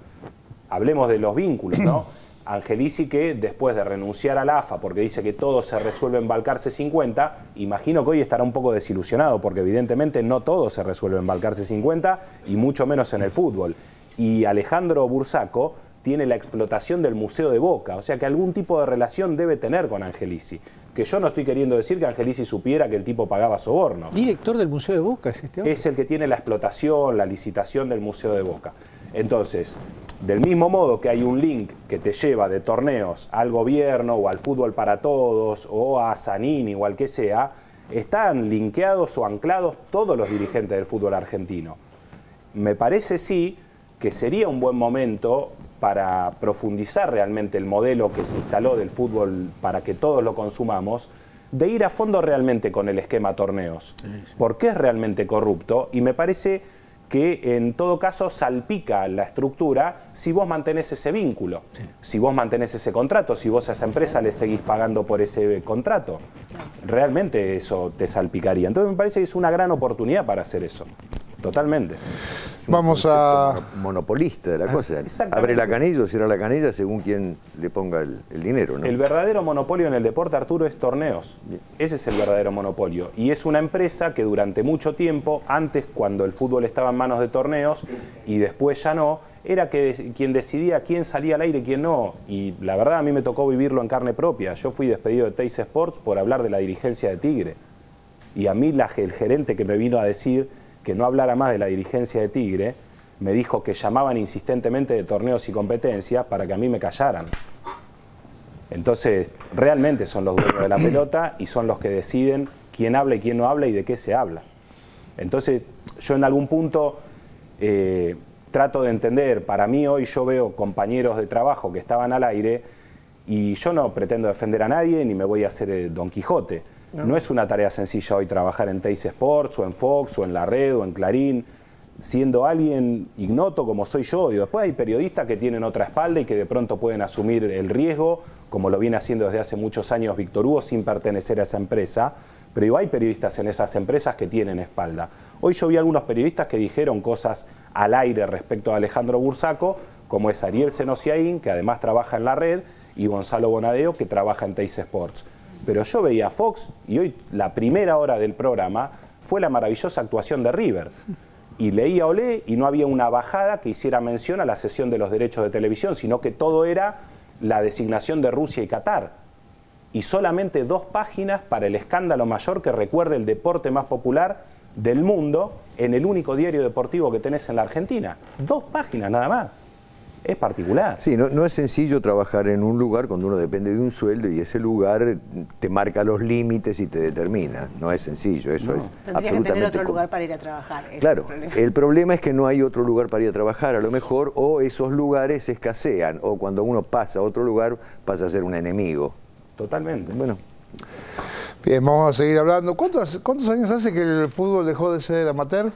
hablemos de los vínculos, ¿no? Angelici, que después de renunciar a la AFA, porque dice que todo se resuelve en Balcarce 50, imagino que hoy estará un poco desilusionado, porque evidentemente no todo se resuelve en Balcarce 50, y mucho menos en el fútbol. Y Alejandro Burzaco tiene la explotación del Museo de Boca, o sea que algún tipo de relación debe tener con Angelici. Que yo no estoy queriendo decir que Angelici supiera que el tipo pagaba soborno. Director del Museo de Boca es este hombre. Es el que tiene la explotación, la licitación del Museo de Boca. Entonces, del mismo modo que hay un link que te lleva de torneos al gobierno o al fútbol para todos o a Zanini o al que sea, están linkeados o anclados todos los dirigentes del fútbol argentino. Me parece sí que sería un buen momento para profundizar realmente el modelo que se instaló del fútbol para que todos lo consumamos, de ir a fondo realmente con el esquema torneos. Sí, sí. Porque es realmente corrupto y me parece que en todo caso salpica la estructura si vos mantenés ese vínculo, sí, si vos mantenés ese contrato, si vos a esa empresa le seguís pagando por ese contrato. Realmente eso te salpicaría. Entonces me parece que es una gran oportunidad para hacer eso. Totalmente. Vamos a... Monopolista de la cosa. Abre la canilla o cierra la canilla según quien le ponga el dinero, ¿no? El verdadero monopolio en el deporte, Arturo, es torneos. Bien. Ese es el verdadero monopolio. Y es una empresa que durante mucho tiempo, antes cuando el fútbol estaba en manos de torneos y después ya no, era quien decidía quién salía al aire y quién no. Y la verdad a mí me tocó vivirlo en carne propia. Yo fui despedido de TyC Sports por hablar de la dirigencia de Tigre. Y a mí el gerente que me vino a decir que no hablara más de la dirigencia de Tigre, me dijo que llamaban insistentemente de torneos y competencias para que a mí me callaran. Entonces, realmente son los dueños de la pelota y son los que deciden quién habla y quién no habla y de qué se habla. Entonces, yo en algún punto trato de entender, para mí hoy yo veo compañeros de trabajo que estaban al aire y yo no pretendo defender a nadie ni me voy a hacer Don Quijote. No es una tarea sencilla hoy trabajar en TyC Sports, o en Fox, o en La Red, o en Clarín, siendo alguien ignoto como soy yo. Y después hay periodistas que tienen otra espalda y que de pronto pueden asumir el riesgo, como lo viene haciendo desde hace muchos años Víctor Hugo, sin pertenecer a esa empresa. Pero digo, hay periodistas en esas empresas que tienen espalda. Hoy yo vi algunos periodistas que dijeron cosas al aire respecto a Alejandro Burzaco, como es Ariel Senosiaín, que además trabaja en La Red, y Gonzalo Bonadeo, que trabaja en TyC Sports. Pero yo veía a Fox y hoy la primera hora del programa fue la maravillosa actuación de River. Y leía Olé y no había una bajada que hiciera mención a la cesión de los derechos de televisión, sino que todo era la designación de Rusia y Qatar. Y solamente 2 páginas para el escándalo mayor que recuerde el deporte más popular del mundo en el único diario deportivo que tenés en la Argentina. 2 páginas nada más. Es particular. Sí, no es sencillo trabajar en un lugar cuando uno depende de un sueldo y ese lugar te marca los límites y te determina. No es sencillo, eso no. Es tendrías absolutamente que tener otro lugar para ir a trabajar. Claro, el problema es que no hay otro lugar para ir a trabajar, a lo mejor, o esos lugares escasean, o cuando uno pasa a otro lugar pasa a ser un enemigo. Totalmente. Bueno. Bien, vamos a seguir hablando. ¿Cuántos años hace que el fútbol dejó de ser amateur?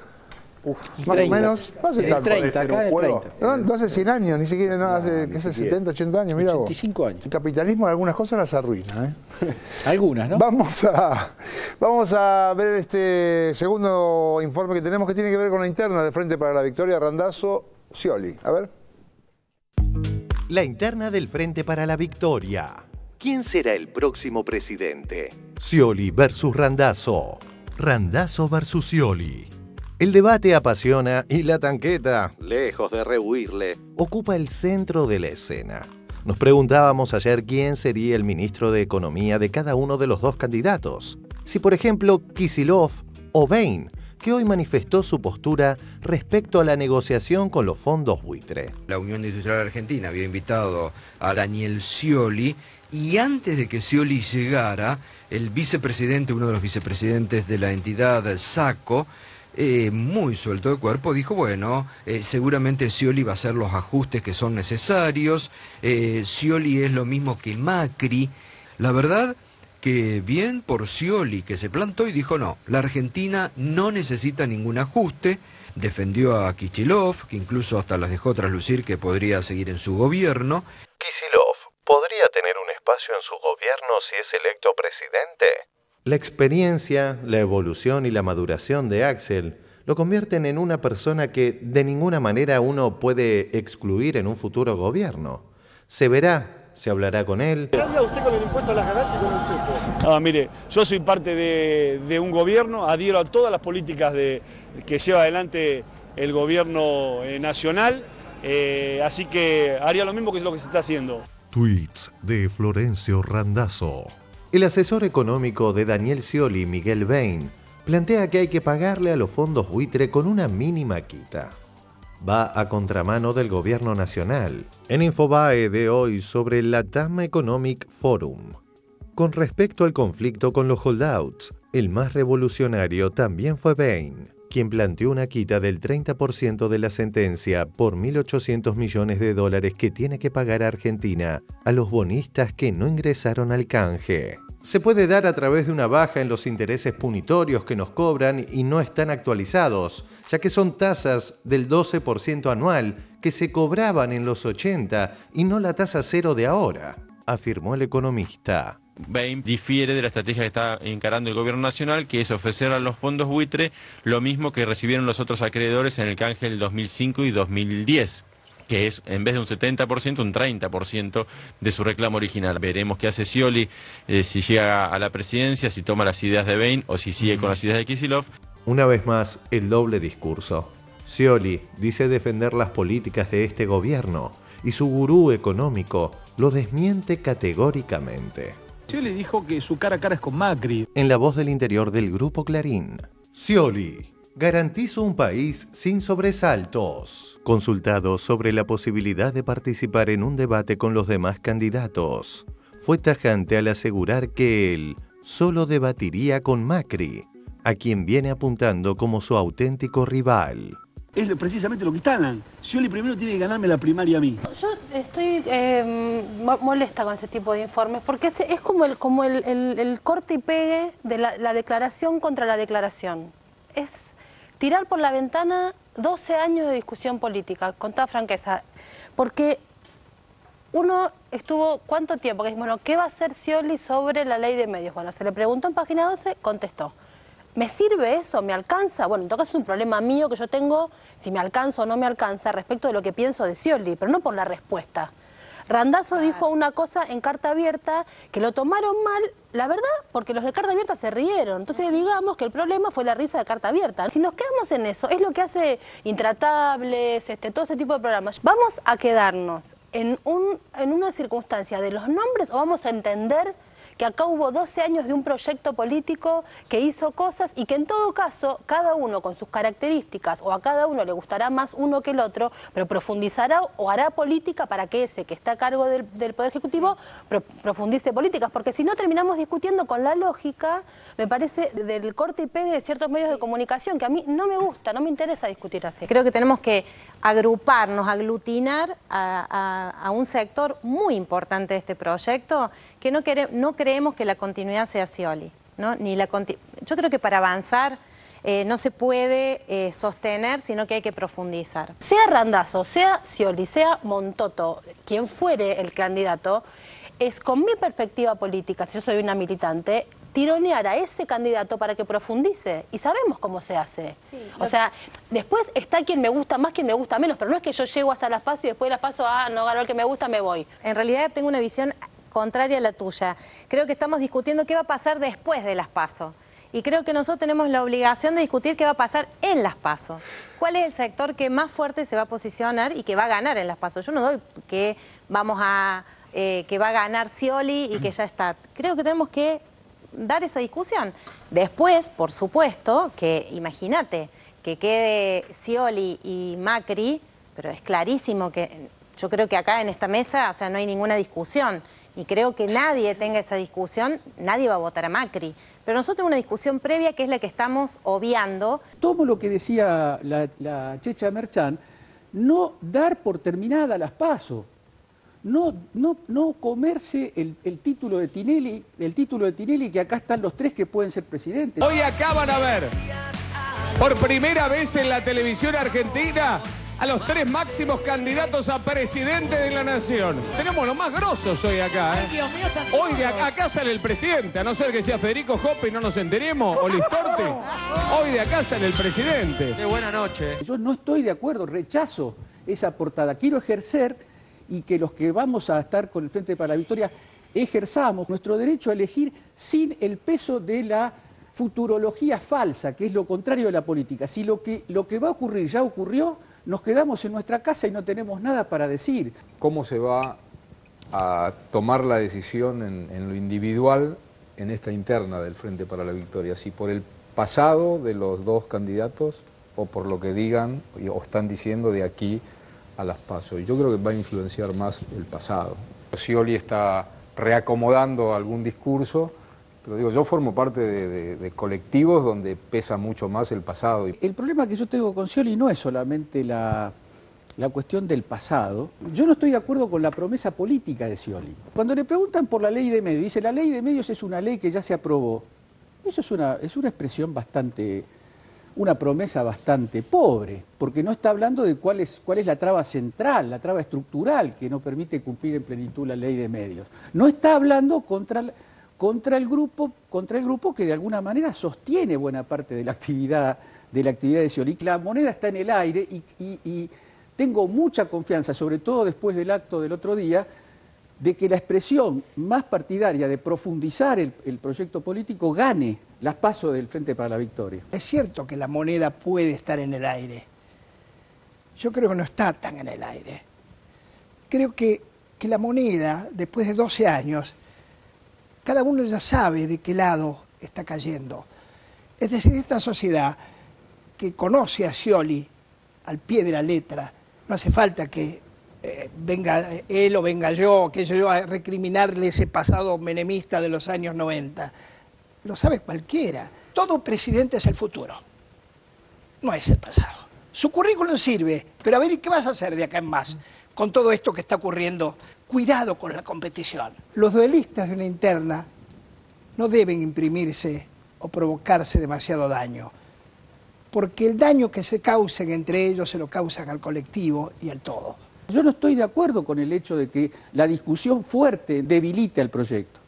Uf, más 30, o menos, no hace tanto. 30, acá de 30. No hace 100 años, ni siquiera, no, hace, ¿qué sé, 70, 80 años? Mira vos. 25 años. El capitalismo de algunas cosas las arruina, ¿eh? Algunas, ¿no? Vamos a ver este segundo informe que tenemos, que tiene que ver con la interna de Frente para la Victoria, Randazzo, Scioli. A ver. La interna del Frente para la Victoria. ¿Quién será el próximo presidente? Scioli versus Randazzo. Randazzo versus Scioli. El debate apasiona y la tanqueta, lejos de rehuirle, ocupa el centro de la escena. Nos preguntábamos ayer quién sería el ministro de Economía de cada uno de los dos candidatos. Si, por ejemplo, Kicillof o Bein, que hoy manifestó su postura respecto a la negociación con los fondos buitre. La Unión Industrial Argentina había invitado a Daniel Scioli, y antes de que Scioli llegara, el vicepresidente, uno de los vicepresidentes de la entidad, Sacco, muy suelto de cuerpo, dijo, bueno, seguramente Scioli va a hacer los ajustes que son necesarios, Scioli es lo mismo que Macri. La verdad que bien por Scioli, que se plantó y dijo, no, la Argentina no necesita ningún ajuste, defendió a Kicillof, que incluso hasta las dejó traslucir que podría seguir en su gobierno. Kicillof, ¿podría tener un espacio en su gobierno si es electo presidente? La experiencia, la evolución y la maduración de Axel lo convierten en una persona que de ninguna manera uno puede excluir en un futuro gobierno. Se verá, se hablará con él. ¿Qué haría usted con el impuesto a las ganancias y con el CEPO? No, mire, yo soy parte de un gobierno, adhiero a todas las políticas que lleva adelante el gobierno nacional, así que haría lo mismo que es lo que se está haciendo. Tweets de Florencio Randazzo. El asesor económico de Daniel Scioli, Miguel Bein, plantea que hay que pagarle a los fondos buitre con una mínima quita. Va a contramano del gobierno nacional. En Infobae de hoy sobre la TAM Economic Forum. Con respecto al conflicto con los holdouts, el más revolucionario también fue Bein, quien planteó una quita del 30% de la sentencia por $1.800 millones que tiene que pagar a Argentina a los bonistas que no ingresaron al canje. Se puede dar a través de una baja en los intereses punitorios que nos cobran y no están actualizados, ya que son tasas del 12% anual que se cobraban en los 80 y no la tasa cero de ahora, afirmó el economista. Bein difiere de la estrategia que está encarando el gobierno nacional, que es ofrecer a los fondos buitre lo mismo que recibieron los otros acreedores en el canje del 2005 y 2010, que es, en vez de un 70%, un 30% de su reclamo original. Veremos qué hace Scioli, si llega a la presidencia, si toma las ideas de Bein o si sigue con las ideas de Kicillof. Una vez más, el doble discurso. Scioli dice defender las políticas de este gobierno y su gurú económico lo desmiente categóricamente. Scioli dijo que su cara a cara es con Macri. En la voz del interior del grupo Clarín. Scioli, garantizo un país sin sobresaltos. Consultado sobre la posibilidad de participar en un debate con los demás candidatos, fue tajante al asegurar que él solo debatiría con Macri, a quien viene apuntando como su auténtico rival. Es precisamente lo que instalan. Scioli primero tiene que ganarme la primaria a mí. Yo estoy molesta con ese tipo de informes, porque es como el corte y pegue de la declaración contra la declaración. Es tirar por la ventana 12 años de discusión política, con toda franqueza. Porque uno estuvo, ¿cuánto tiempo? Que dijimos, bueno, ¿qué va a hacer Scioli sobre la ley de medios? Bueno, se le preguntó en Página 12, contestó. ¿Me sirve eso? ¿Me alcanza? Bueno, en todo caso es un problema mío que yo tengo, si me alcanza o no me alcanza, respecto de lo que pienso de Scioli, pero no por la respuesta. Randazzo dijo una cosa en Carta Abierta que lo tomaron mal, la verdad, porque los de Carta Abierta se rieron. Entonces digamos que el problema fue la risa de Carta Abierta. Si nos quedamos en eso, es lo que hace Intratables, todo ese tipo de programas. ¿Vamos a quedarnos en una circunstancia de los nombres o vamos a entender que acá hubo 12 años de un proyecto político que hizo cosas y que en todo caso, cada uno con sus características, o a cada uno le gustará más uno que el otro, pero profundizará o hará política para que ese que está a cargo del Poder Ejecutivo profundice políticas? Porque si no terminamos discutiendo con la lógica, me parece, del corte y pegue de ciertos medios de comunicación, que a mí no me gusta, no me interesa discutir así. Creo que tenemos que agruparnos, aglutinar a un sector muy importante de este proyecto, que no queremos creemos que la continuidad sea Scioli, ¿no? Yo creo que para avanzar no se puede sostener, sino que hay que profundizar. Sea Randazzo, sea Scioli, sea Montotto, quien fuere el candidato, es con mi perspectiva política, si yo soy una militante, tironear a ese candidato para que profundice. Y sabemos cómo se hace. Sí, o sea, después está quien me gusta más, quien me gusta menos, pero no es que yo llego hasta las PASO y después de las PASO, ah, no ganó el que me gusta, me voy. En realidad tengo una visión contraria a la tuya. Creo que estamos discutiendo qué va a pasar después de las PASO. Y creo que nosotros tenemos la obligación de discutir qué va a pasar en las PASO. ¿Cuál es el sector que más fuerte se va a posicionar y que va a ganar en las PASO? Yo no doy que vamos a que va a ganar Scioli y que ya está. Creo que tenemos que dar esa discusión. Después, por supuesto, que imagínate que quede Scioli y Macri, pero es clarísimo que yo creo que acá en esta mesa, o sea, no hay ninguna discusión. Y creo que nadie tenga esa discusión, nadie va a votar a Macri. Pero nosotros tenemos una discusión previa que es la que estamos obviando. Tomo lo que decía la Checha Merchán, no dar por terminada las PASO, no comerse el título de Tinelli, que acá están los tres que pueden ser presidentes. Hoy acaban a ver, por primera vez en la televisión argentina, a los tres máximos candidatos a presidente de la nación. Tenemos los más grosos hoy acá, ¿eh? Hoy de acá sale el presidente, a no ser que sea Federico Hoppe y no nos enteremos, o Listorti. Hoy de acá sale el presidente. Qué buena noche. Yo no estoy de acuerdo, rechazo esa portada. Quiero ejercer y que los que vamos a estar con el Frente para la Victoria ejerzamos nuestro derecho a elegir sin el peso de la futurología falsa, que es lo contrario de la política. Si lo que va a ocurrir ya ocurrió, nos quedamos en nuestra casa y no tenemos nada para decir. ¿Cómo se va a tomar la decisión en lo individual en esta interna del Frente para la Victoria? Si por el pasado de los dos candidatos o por lo que digan o están diciendo de aquí a las PASO. Yo creo que va a influenciar más el pasado. Scioli está reacomodando algún discurso, pero digo, yo formo parte de colectivos donde pesa mucho más el pasado. El problema que yo tengo con Scioli no es solamente la cuestión del pasado. Yo no estoy de acuerdo con la promesa política de Scioli. Cuando le preguntan por la ley de medios, dice, la ley de medios es una ley que ya se aprobó. Eso es una expresión bastante, una promesa bastante pobre, porque no está hablando de cuál es la traba central, la traba estructural que no permite cumplir en plenitud la ley de medios. No está hablando contra el grupo que de alguna manera sostiene buena parte de la actividad de Scioli. La moneda está en el aire y tengo mucha confianza, sobre todo después del acto del otro día, de que la expresión más partidaria de profundizar el proyecto político gane las PASO del Frente para la Victoria. Es cierto que la moneda puede estar en el aire. Yo creo que no está tan en el aire. Creo que la moneda, después de 12 años... cada uno ya sabe de qué lado está cayendo. Es decir, esta sociedad que conoce a Scioli al pie de la letra, no hace falta que venga él o venga yo, que yo a recriminarle ese pasado menemista de los años 90. Lo sabe cualquiera. Todo presidente es el futuro, no es el pasado. Su currículum sirve, pero a ver, ¿qué vas a hacer de acá en más con todo esto que está ocurriendo? Cuidado con la competición. Los duelistas de una interna no deben imprimirse o provocarse demasiado daño, porque el daño que se causen entre ellos se lo causan al colectivo y al todo. Yo no estoy de acuerdo con el hecho de que la discusión fuerte debilite al proyecto.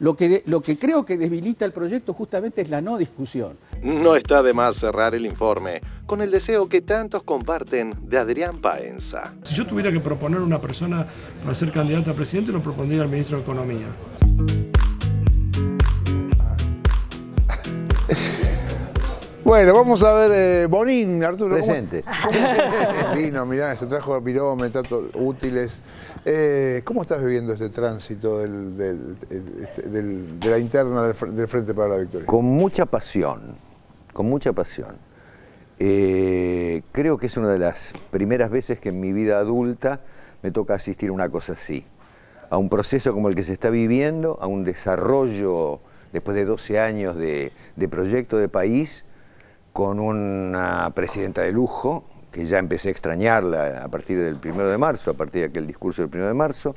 Lo que creo que debilita el proyecto justamente es la no discusión. No está de más cerrar el informe con el deseo que tantos comparten de Adrián Paenza. Si yo tuviera que proponer una persona para ser candidata a presidente, lo propondría al ministro de Economía. Bueno, vamos a ver, Bonín, Arturo. Presente. ¿Cómo vino? Mirá, se trajo pirómetros, útiles. ¿Cómo estás viviendo este tránsito de la interna del Frente para la Victoria? Con mucha pasión, con mucha pasión. Creo que es una de las primeras veces que en mi vida adulta me toca asistir a una cosa así, a un proceso como el que se está viviendo, a un desarrollo después de 12 años de proyecto de país, con una presidenta de lujo, que ya empecé a extrañarla a partir del 1 de marzo, a partir de aquel discurso del 1 de marzo,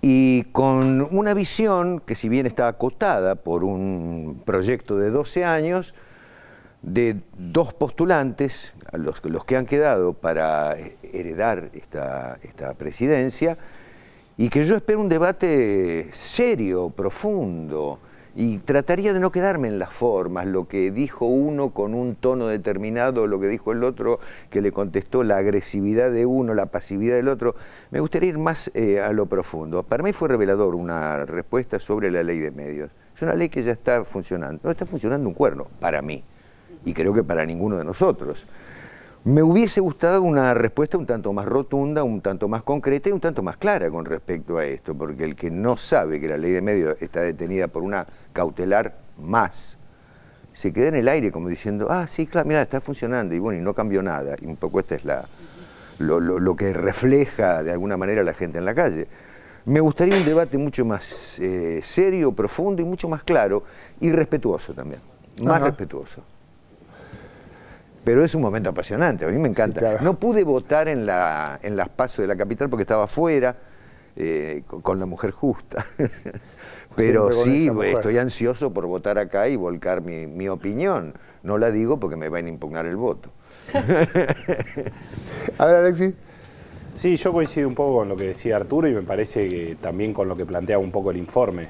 y con una visión que, si bien está acotada por un proyecto de 12 años, de dos postulantes, los que han quedado para heredar esta presidencia, y que yo espero un debate serio, profundo, y trataría de no quedarme en las formas, lo que dijo uno con un tono determinado, lo que dijo el otro, que le contestó la agresividad de uno, la pasividad del otro. Me gustaría ir más a lo profundo. Para mí fue revelador una respuesta sobre la ley de medios. Es una ley que ya está funcionando. No está funcionando un cuerno, para mí, y creo que para ninguno de nosotros. Me hubiese gustado una respuesta un tanto más rotunda, un tanto más concreta y un tanto más clara con respecto a esto, porque el que no sabe que la ley de medios está detenida por una cautelar más, se queda en el aire como diciendo, ah, sí, claro, mira, está funcionando, y bueno, y no cambió nada. Y un poco esta es lo que refleja de alguna manera la gente en la calle. Me gustaría un debate mucho más serio, profundo y mucho más claro, y respetuoso también, más respetuoso. Pero es un momento apasionante, a mí me encanta. Sí, claro. No pude votar en las PASO de la capital porque estaba afuera con la mujer justa. Pero sí, estoy ansioso por votar acá y volcar mi opinión. No la digo porque me van a impugnar el voto. A ver, Alexis. Sí, yo coincido un poco con lo que decía Arturo y me parece que también con lo que plantea un poco el informe.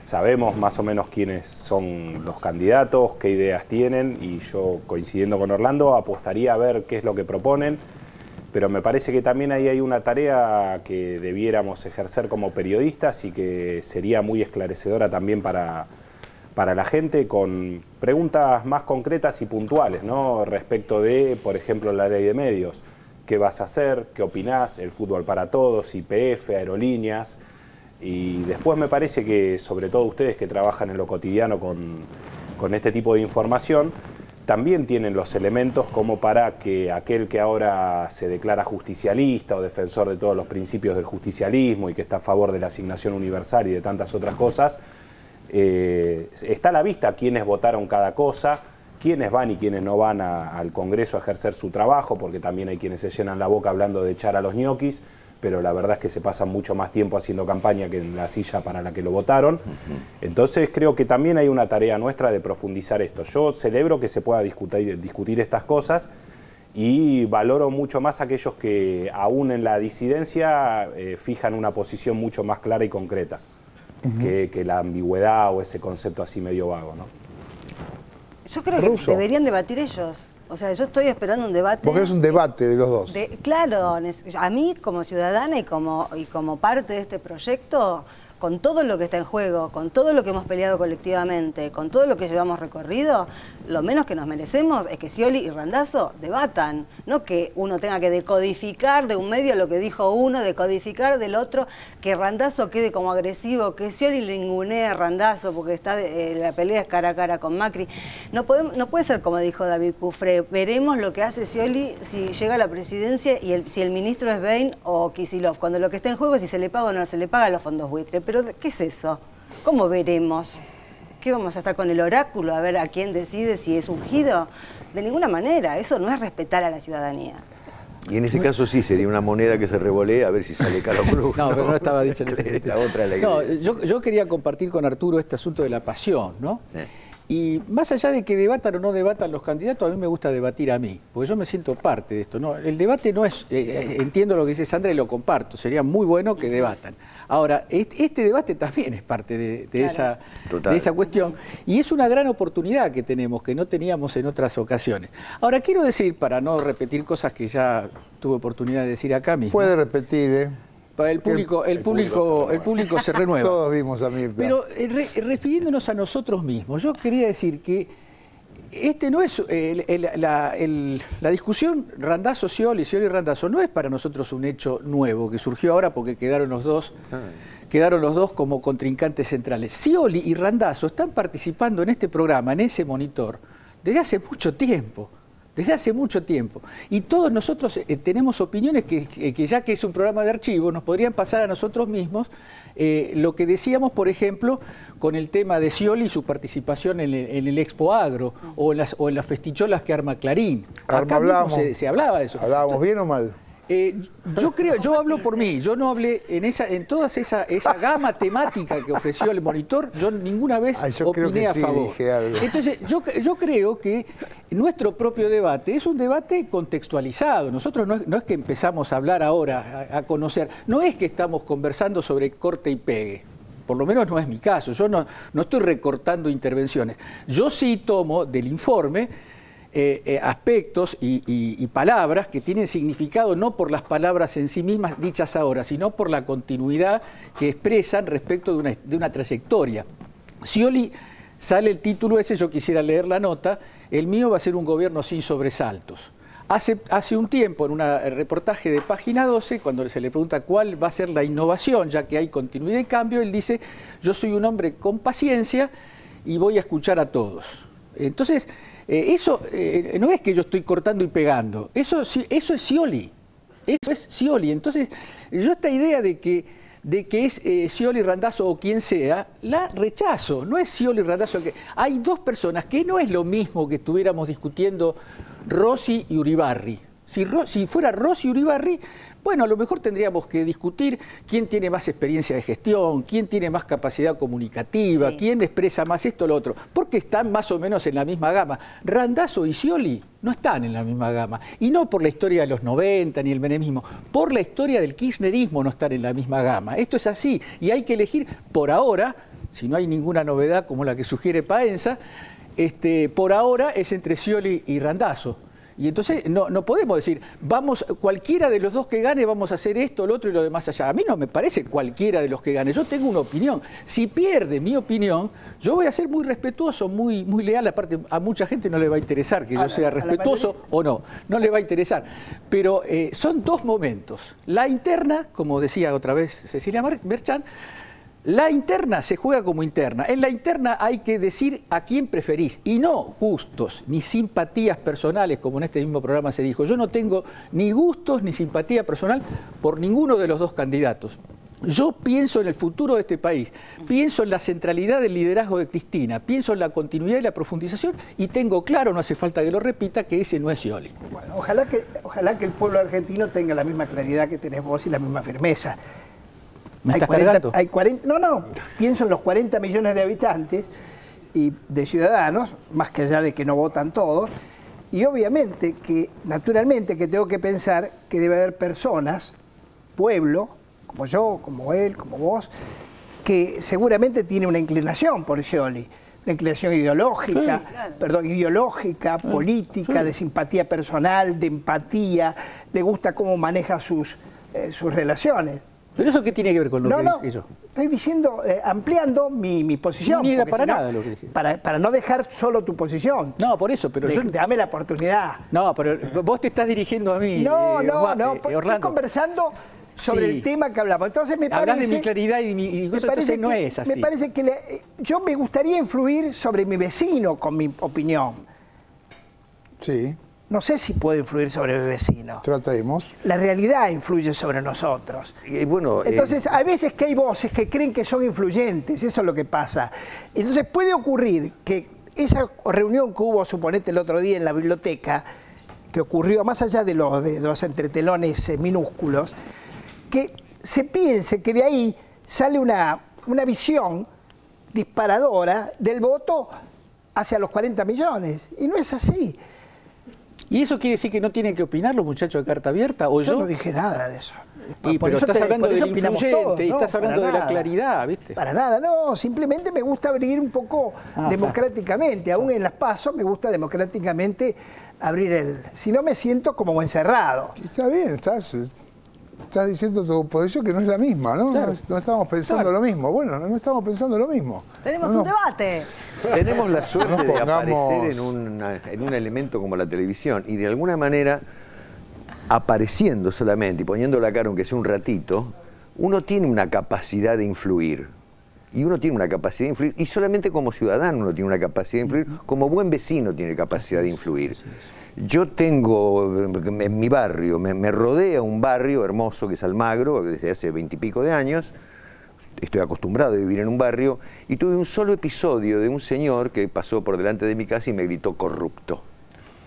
Sabemos más o menos quiénes son los candidatos, qué ideas tienen, y yo, coincidiendo con Orlando, apostaría a ver qué es lo que proponen, pero me parece que también ahí hay una tarea que debiéramos ejercer como periodistas y que sería muy esclarecedora también para la gente, con preguntas más concretas y puntuales, ¿no? Respecto de, por ejemplo, la ley de medios. ¿Qué vas a hacer? ¿Qué opinás? El fútbol para todos, YPF, aerolíneas. Y después me parece que, sobre todo ustedes que trabajan en lo cotidiano con este tipo de información, también tienen los elementos como para que aquel que ahora se declara justicialista o defensor de todos los principios del justicialismo y que está a favor de la asignación universal y de tantas otras cosas, está a la vista quiénes votaron cada cosa, quiénes van y quiénes no van al Congreso a ejercer su trabajo, porque también hay quienes se llenan la boca hablando de echar a los ñoquis, pero la verdad es que se pasan mucho más tiempo haciendo campaña que en la silla para la que lo votaron. Entonces creo que también hay una tarea nuestra de profundizar esto. Yo celebro que se pueda discutir estas cosas y valoro mucho más a aquellos que aún en la disidencia fijan una posición mucho más clara y concreta que la ambigüedad o ese concepto así medio vago, ¿no? Yo creo que deberían debatir ellos. O sea, yo estoy esperando un debate. Porque es un debate de los dos. Claro, a mí como ciudadana y como parte de este proyecto, con todo lo que está en juego, con todo lo que hemos peleado colectivamente, con todo lo que llevamos recorrido, lo menos que nos merecemos es que Scioli y Randazzo debatan. No que uno tenga que decodificar de un medio lo que dijo uno, decodificar del otro, que Randazzo quede como agresivo, que Scioli le ningunee a Randazzo porque está la pelea es cara a cara con Macri. No puede ser como dijo David Cufré. Veremos lo que hace Scioli si llega a la presidencia y si el ministro es Bein o Kicillof, cuando lo que está en juego es si se le paga o no se le paga los fondos buitre. Pero ¿qué es eso? ¿Cómo veremos? ¿Qué vamos a estar con el oráculo a ver a quién decide si es ungido? De ninguna manera, eso no es respetar a la ciudadanía. Y en ese caso sí, sería una moneda que se revolea a ver si sale caro blue, ¿no? No, pero no estaba dicho en ese sentido. No, yo quería compartir con Arturo este asunto de la pasión, ¿no? Y más allá de que debatan o no debatan los candidatos, a mí me gusta debatir a mí, porque yo me siento parte de esto, ¿no? El debate no es, entiendo lo que dice Sandra y lo comparto, sería muy bueno que debatan. Ahora, este debate también es parte de esa cuestión, y es una gran oportunidad que tenemos, que no teníamos en otras ocasiones. Ahora, quiero decir, para no repetir cosas que ya tuve oportunidad de decir acá mismo. Puede repetir, ¿eh? El público se renueva. Todos vimos a Mirta. Pero refiriéndonos a nosotros mismos, yo quería decir que este no es la discusión Randazzo-Scioli, Scioli-Randazzo no es para nosotros un hecho nuevo que surgió ahora porque quedaron los dos como contrincantes centrales. Scioli y Randazzo están participando en este programa, en ese monitor, desde hace mucho tiempo. Y todos nosotros tenemos opiniones que ya que es un programa de archivo, nos podrían pasar a nosotros mismos lo que decíamos, por ejemplo, con el tema de Scioli y su participación en el Expo Agro o en las festicholas que arma Clarín. Acá mismo se hablaba de eso. ¿Hablábamos bien o mal? Yo creo, yo hablo por mí, yo no hablé en esa, en toda esa gama temática que ofreció el monitor, yo ninguna vez opiné a favor. Entonces, yo creo que nuestro propio debate es un debate contextualizado. Nosotros no es que empezamos a hablar ahora, a conocer, no es que estamos conversando sobre corte y pegue. Por lo menos no es mi caso, yo no estoy recortando intervenciones. Yo sí tomo del informe aspectos y palabras que tienen significado no por las palabras en sí mismas dichas ahora, sino por la continuidad que expresan respecto de una trayectoria. Scioli sale el título ese, yo quisiera leer la nota, el mío va a ser un gobierno sin sobresaltos. Hace un tiempo, en un reportaje de Página 12, cuando se le pregunta cuál va a ser la innovación, ya que hay continuidad y cambio, él dice, yo soy un hombre con paciencia y voy a escuchar a todos. Entonces, eso no es que yo estoy cortando y pegando, eso es Scioli, eso es Scioli. Entonces, yo esta idea de que es Scioli, Randazzo o quien sea, la rechazo. No es Scioli, Randazzo. Hay dos personas que no es lo mismo que estuviéramos discutiendo Rossi y Uribarri. Si fuera Rossi y Uribarri, bueno, a lo mejor tendríamos que discutir quién tiene más experiencia de gestión, quién tiene más capacidad comunicativa, sí, quién expresa más esto o lo otro, porque están más o menos en la misma gama. Randazzo y Scioli no están en la misma gama, y no por la historia de los 90 ni el menemismo, por la historia del kirchnerismo no están en la misma gama. Esto es así, y hay que elegir por ahora, si no hay ninguna novedad como la que sugiere Paenza, por ahora es entre Scioli y Randazzo. Y entonces no podemos decir, vamos, cualquiera de los dos que gane vamos a hacer esto, lo otro y lo demás allá. A mí no me parece cualquiera de los que gane, yo tengo una opinión. Si pierde mi opinión, yo voy a ser muy respetuoso, muy, muy leal. Aparte, a mucha gente no le va a interesar que yo sea respetuoso o no, no le va a interesar. Pero son dos momentos. La interna, como decía otra vez Cecilia Merchán, la interna se juega como interna. En la interna hay que decir a quién preferís y no gustos ni simpatías personales, como en este mismo programa se dijo. Yo no tengo ni gustos ni simpatía personal por ninguno de los dos candidatos. Yo pienso en el futuro de este país, pienso en la centralidad del liderazgo de Cristina, pienso en la continuidad y la profundización y tengo claro, no hace falta que lo repita, que ese no es Scioli. Bueno, ojalá que el pueblo argentino tenga la misma claridad que tenés vos y la misma firmeza. Pienso en los 40 millones de habitantes y de ciudadanos, más que allá de que no votan todos, y obviamente que, naturalmente, que tengo que pensar que debe haber personas, pueblo, como yo, como él, como vos, que seguramente tiene una inclinación por Scioli, una inclinación ideológica, política, de simpatía personal, de empatía, le gusta cómo maneja sus relaciones. ¿Pero eso qué tiene que ver con lo que dije yo? Estoy diciendo, ampliando mi posición. No niega para nada lo que dije. Para no dejar solo tu posición. No, por eso, pero dame la oportunidad. No, pero vos te estás dirigiendo a mí, estoy conversando sobre el tema que hablamos. Entonces me parece... Hablás de mi claridad y mi cosa, entonces no es así. Me parece que yo me gustaría influir sobre mi vecino con mi opinión. Sí. No sé si puede influir sobre mi vecino. Tratemos. La realidad influye sobre nosotros. Y bueno, entonces, hay veces que hay voces que creen que son influyentes, eso es lo que pasa. Entonces, puede ocurrir que esa reunión que hubo, suponete, el otro día en la biblioteca, que ocurrió más allá de los entretelones minúsculos, que se piense que de ahí sale una visión disparadora del voto hacia los 40 millones. Y no es así. ¿Y eso quiere decir que no tienen que opinar los muchachos de Carta Abierta? ¿O yo no dije nada de eso? Pero estás hablando del influyente y estás hablando de la claridad, ¿viste? Para nada, no. Simplemente me gusta abrir un poco democráticamente. Aún en las PASO me gusta democráticamente abrir el... Si no, me siento como encerrado. Está bien, estás diciendo tu posición que no es la misma, ¿no? Claro. No estamos pensando lo mismo. Bueno, no estamos pensando lo mismo. Tenemos un debate. Tenemos la suerte de aparecer en un elemento como la televisión y de alguna manera, apareciendo solamente y poniendo la cara aunque sea un ratito, uno tiene una capacidad de influir. Y uno tiene una capacidad de influir, y solamente como ciudadano uno tiene una capacidad de influir, como buen vecino tiene capacidad de influir. Yo tengo, en mi barrio, me rodea un barrio hermoso que es Almagro, desde hace 20 y pico de años, estoy acostumbrado a vivir en un barrio, y tuve un solo episodio de un señor que pasó por delante de mi casa y me gritó corrupto.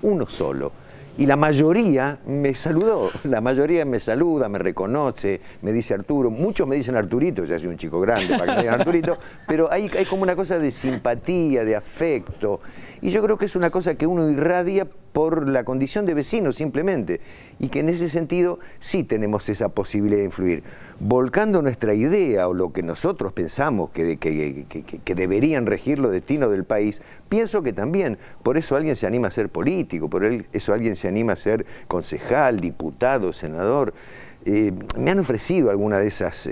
Uno solo. y la mayoría me saludó, la mayoría me saluda, me reconoce, me dice Arturo, muchos me dicen Arturito, ya soy un chico grande para que me digan Arturito, pero hay como una cosa de simpatía, de afecto, y yo creo que es una cosa que uno irradia por la condición de vecino simplemente, y que en ese sentido sí tenemos esa posibilidad de influir, volcando nuestra idea o lo que nosotros pensamos que deberían regir los destinos del país. Pienso que también, por eso alguien se anima a ser político, por eso alguien se anima a ser concejal, diputado, senador. Me han ofrecido alguna de esas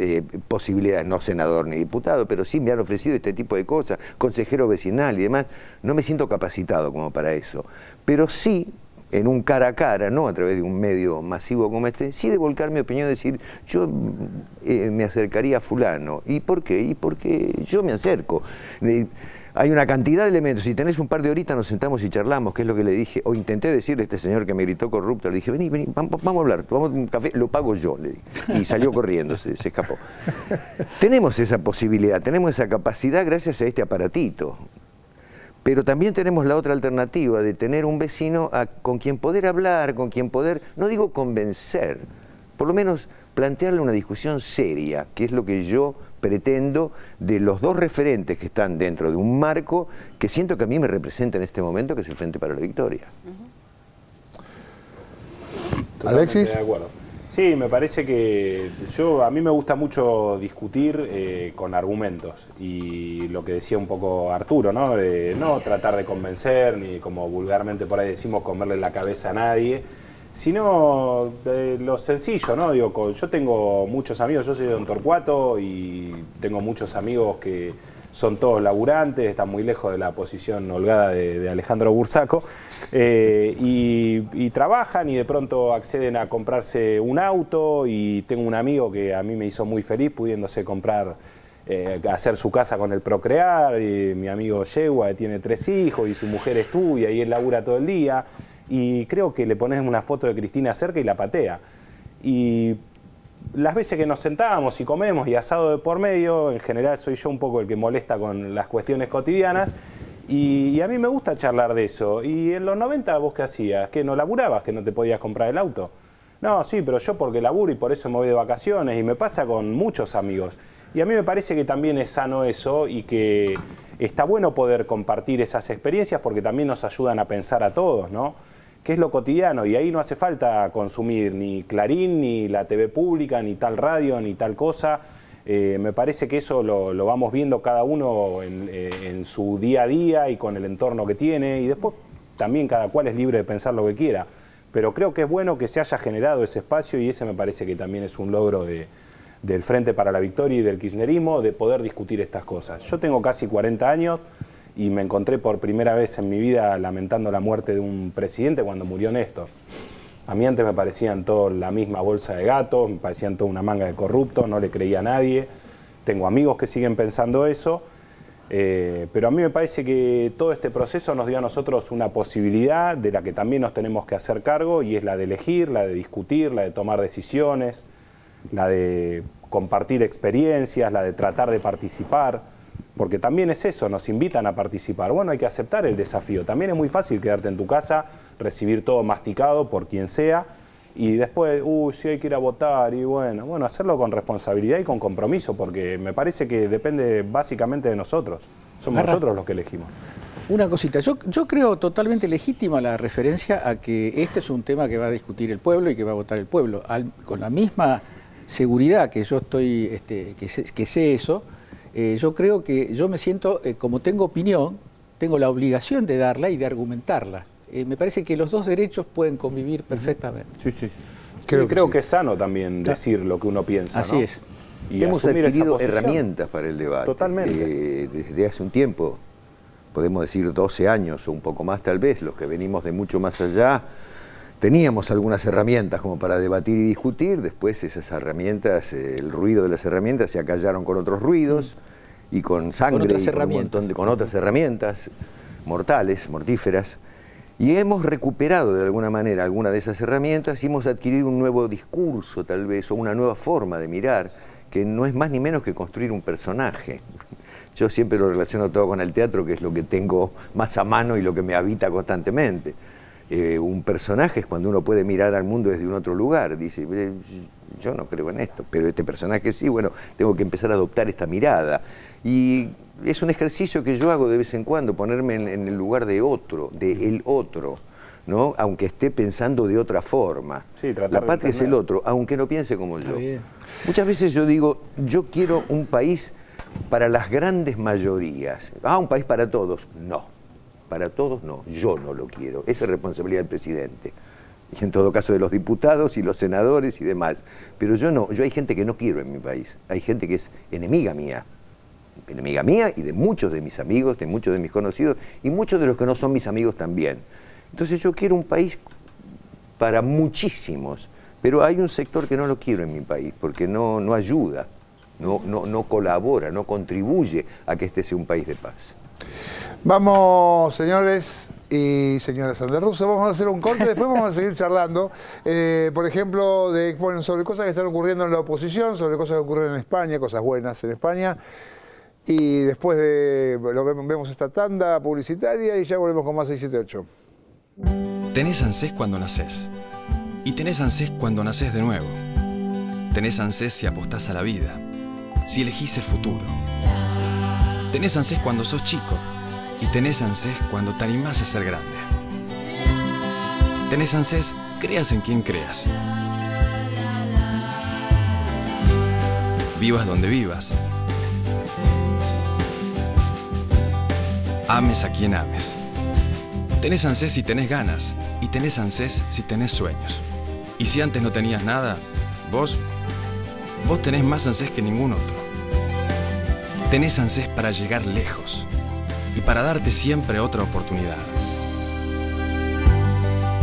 posibilidades, no senador ni diputado, pero sí me han ofrecido este tipo de cosas, consejero vecinal y demás. No me siento capacitado como para eso, pero sí en un cara a cara, no a través de un medio masivo como este, sí de volcar mi opinión, decir yo me acercaría a fulano. ¿Y por qué? Y porque yo me acerco. Hay una cantidad de elementos, si tenés un par de horitas nos sentamos y charlamos, que es lo que le dije, o intenté decirle a este señor que me gritó corrupto, le dije, vení, vení, vamos a hablar, vamos a un café, lo pago yo, le dije, y salió corriendo, se escapó. Tenemos esa posibilidad, tenemos esa capacidad gracias a este aparatito, pero también tenemos la otra alternativa de tener un vecino con quien poder hablar, con quien poder, no digo convencer, por lo menos plantearle una discusión seria, que es lo que yo pretendo de los dos referentes que están dentro de un marco que siento que a mí me representa en este momento, que es el Frente para la Victoria. Alexis. De acuerdo. Sí, me parece que a mí me gusta mucho discutir con argumentos, y lo que decía un poco Arturo, ¿no? De no tratar de convencer, ni como vulgarmente por ahí decimos, comerle la cabeza a nadie, sino lo sencillo, ¿no? Digo, yo tengo muchos amigos, yo soy de Don Torcuato y tengo muchos amigos que son todos laburantes, están muy lejos de la posición holgada de Alejandro Burzaco, y trabajan y de pronto acceden a comprarse un auto, y tengo un amigo que a mí me hizo muy feliz pudiéndose comprar, hacer su casa con el Procrear, y mi amigo Yegua tiene 3 hijos y su mujer estudia y él labura todo el día. Y creo que le pones una foto de Cristina cerca y la patea. Y las veces que nos sentábamos y comemos y asado de por medio, en general soy yo un poco el que molesta con las cuestiones cotidianas. Y a mí me gusta charlar de eso. Y en los 90 vos qué hacías, que no laburabas, que no te podías comprar el auto. No, sí, pero yo porque laburo y por eso me voy de vacaciones, y me pasa con muchos amigos. Y a mí me parece que también es sano eso, y que está bueno poder compartir esas experiencias porque también nos ayudan a pensar a todos, ¿no? Que es lo cotidiano, y ahí no hace falta consumir ni Clarín, ni la TV pública, ni tal radio, ni tal cosa. Me parece que eso lo vamos viendo cada uno en su día a día y con el entorno que tiene, y después también cada cual es libre de pensar lo que quiera. Pero creo que es bueno que se haya generado ese espacio, y ese me parece que también es un logro del Frente para la Victoria y del kirchnerismo, de poder discutir estas cosas. Yo tengo casi 40 años... y me encontré por primera vez en mi vida lamentando la muerte de un presidente cuando murió Néstor. A mí antes me parecían todos la misma bolsa de gatos, me parecían toda una manga de corruptos, no le creía a nadie. Tengo amigos que siguen pensando eso. Pero a mí me parece que todo este proceso nos dio a nosotros una posibilidad de la que también nos tenemos que hacer cargo, y es la de elegir, la de discutir, la de tomar decisiones, la de compartir experiencias, la de tratar de participar. Porque también es eso, nos invitan a participar. Bueno, hay que aceptar el desafío. También es muy fácil quedarte en tu casa, recibir todo masticado por quien sea, y después, sí hay que ir a votar, y bueno, hacerlo con responsabilidad y con compromiso, porque me parece que depende básicamente de nosotros. Somos nosotros los que elegimos. Una cosita, yo creo totalmente legítima la referencia a que este es un tema que va a discutir el pueblo y que va a votar el pueblo. Con la misma seguridad que yo estoy, que sé eso, yo creo que yo me siento, como tengo opinión, tengo la obligación de darla y de argumentarla. Me parece que los dos derechos pueden convivir perfectamente. Sí, sí. Creo que es sano también decir lo que uno piensa. Así es. Y hemos adquirido herramientas para el debate. Totalmente. Desde hace un tiempo, podemos decir 12 años o un poco más tal vez, los que venimos de mucho más allá, teníamos algunas herramientas como para debatir y discutir. Después esas herramientas, el ruido de las herramientas se acallaron con otros ruidos y con sangre, con otras herramientas mortales, mortíferas. Y hemos recuperado de alguna manera alguna de esas herramientas y hemos adquirido un nuevo discurso tal vez, o una nueva forma de mirar, que no es más ni menos que construir un personaje. Yo siempre lo relaciono todo con el teatro, que es lo que tengo más a mano y lo que me habita constantemente. un personaje es cuando uno puede mirar al mundo desde un otro lugar. Dice, yo no creo en esto, pero este personaje sí, bueno, tengo que empezar a adoptar esta mirada. Y es un ejercicio que yo hago de vez en cuando, ponerme en el lugar de otro, de el otro, ¿no? Aunque esté pensando de otra forma. Sí, la patria es el otro, aunque no piense como yo. Muchas veces yo digo, yo quiero un país para las grandes mayorías. Ah, un país para todos. No. Para todos no, yo no lo quiero. Esa es responsabilidad del presidente. Y en todo caso de los diputados y los senadores y demás. Pero yo no, yo hay gente que no quiero en mi país. Hay gente que es enemiga mía y de muchos de mis amigos, de muchos de mis conocidos y muchos de los que no son mis amigos también. Entonces yo quiero un país para muchísimos, pero hay un sector que no lo quiero en mi país porque no ayuda, no colabora, no contribuye a que este sea un país de paz. Vamos, señores y señoras Anderruso, vamos a hacer un corte, después vamos a seguir charlando, por ejemplo, bueno, sobre cosas que están ocurriendo en la oposición, sobre cosas que ocurren en España, cosas buenas en España, y después vemos esta tanda publicitaria y ya volvemos con más 678. Tenés ANSES cuando nacés, y tenés ANSES cuando nacés de nuevo. Tenés ANSES si apostás a la vida, si elegís el futuro. Tenés ANSES cuando sos chico, y tenés ANSES cuando te animás a ser grande. Tenés ANSES, creas en quien creas. Vivas donde vivas. Ames a quien ames. Tenés ANSES si tenés ganas, y tenés ANSES si tenés sueños. Y si antes no tenías nada, vos tenés más ANSES que ningún otro. Tenés ANSES para llegar lejos. Y para darte siempre otra oportunidad.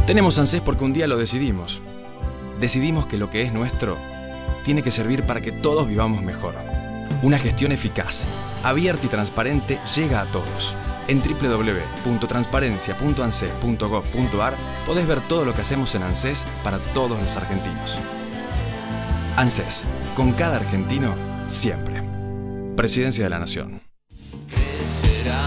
Tenemos ANSES porque un día lo decidimos. Decidimos que lo que es nuestro tiene que servir para que todos vivamos mejor. Una gestión eficaz, abierta y transparente llega a todos. En www.transparencia.anses.gov.ar podés ver todo lo que hacemos en ANSES para todos los argentinos. ANSES, con cada argentino, siempre. Presidencia de la Nación. ¿Qué será?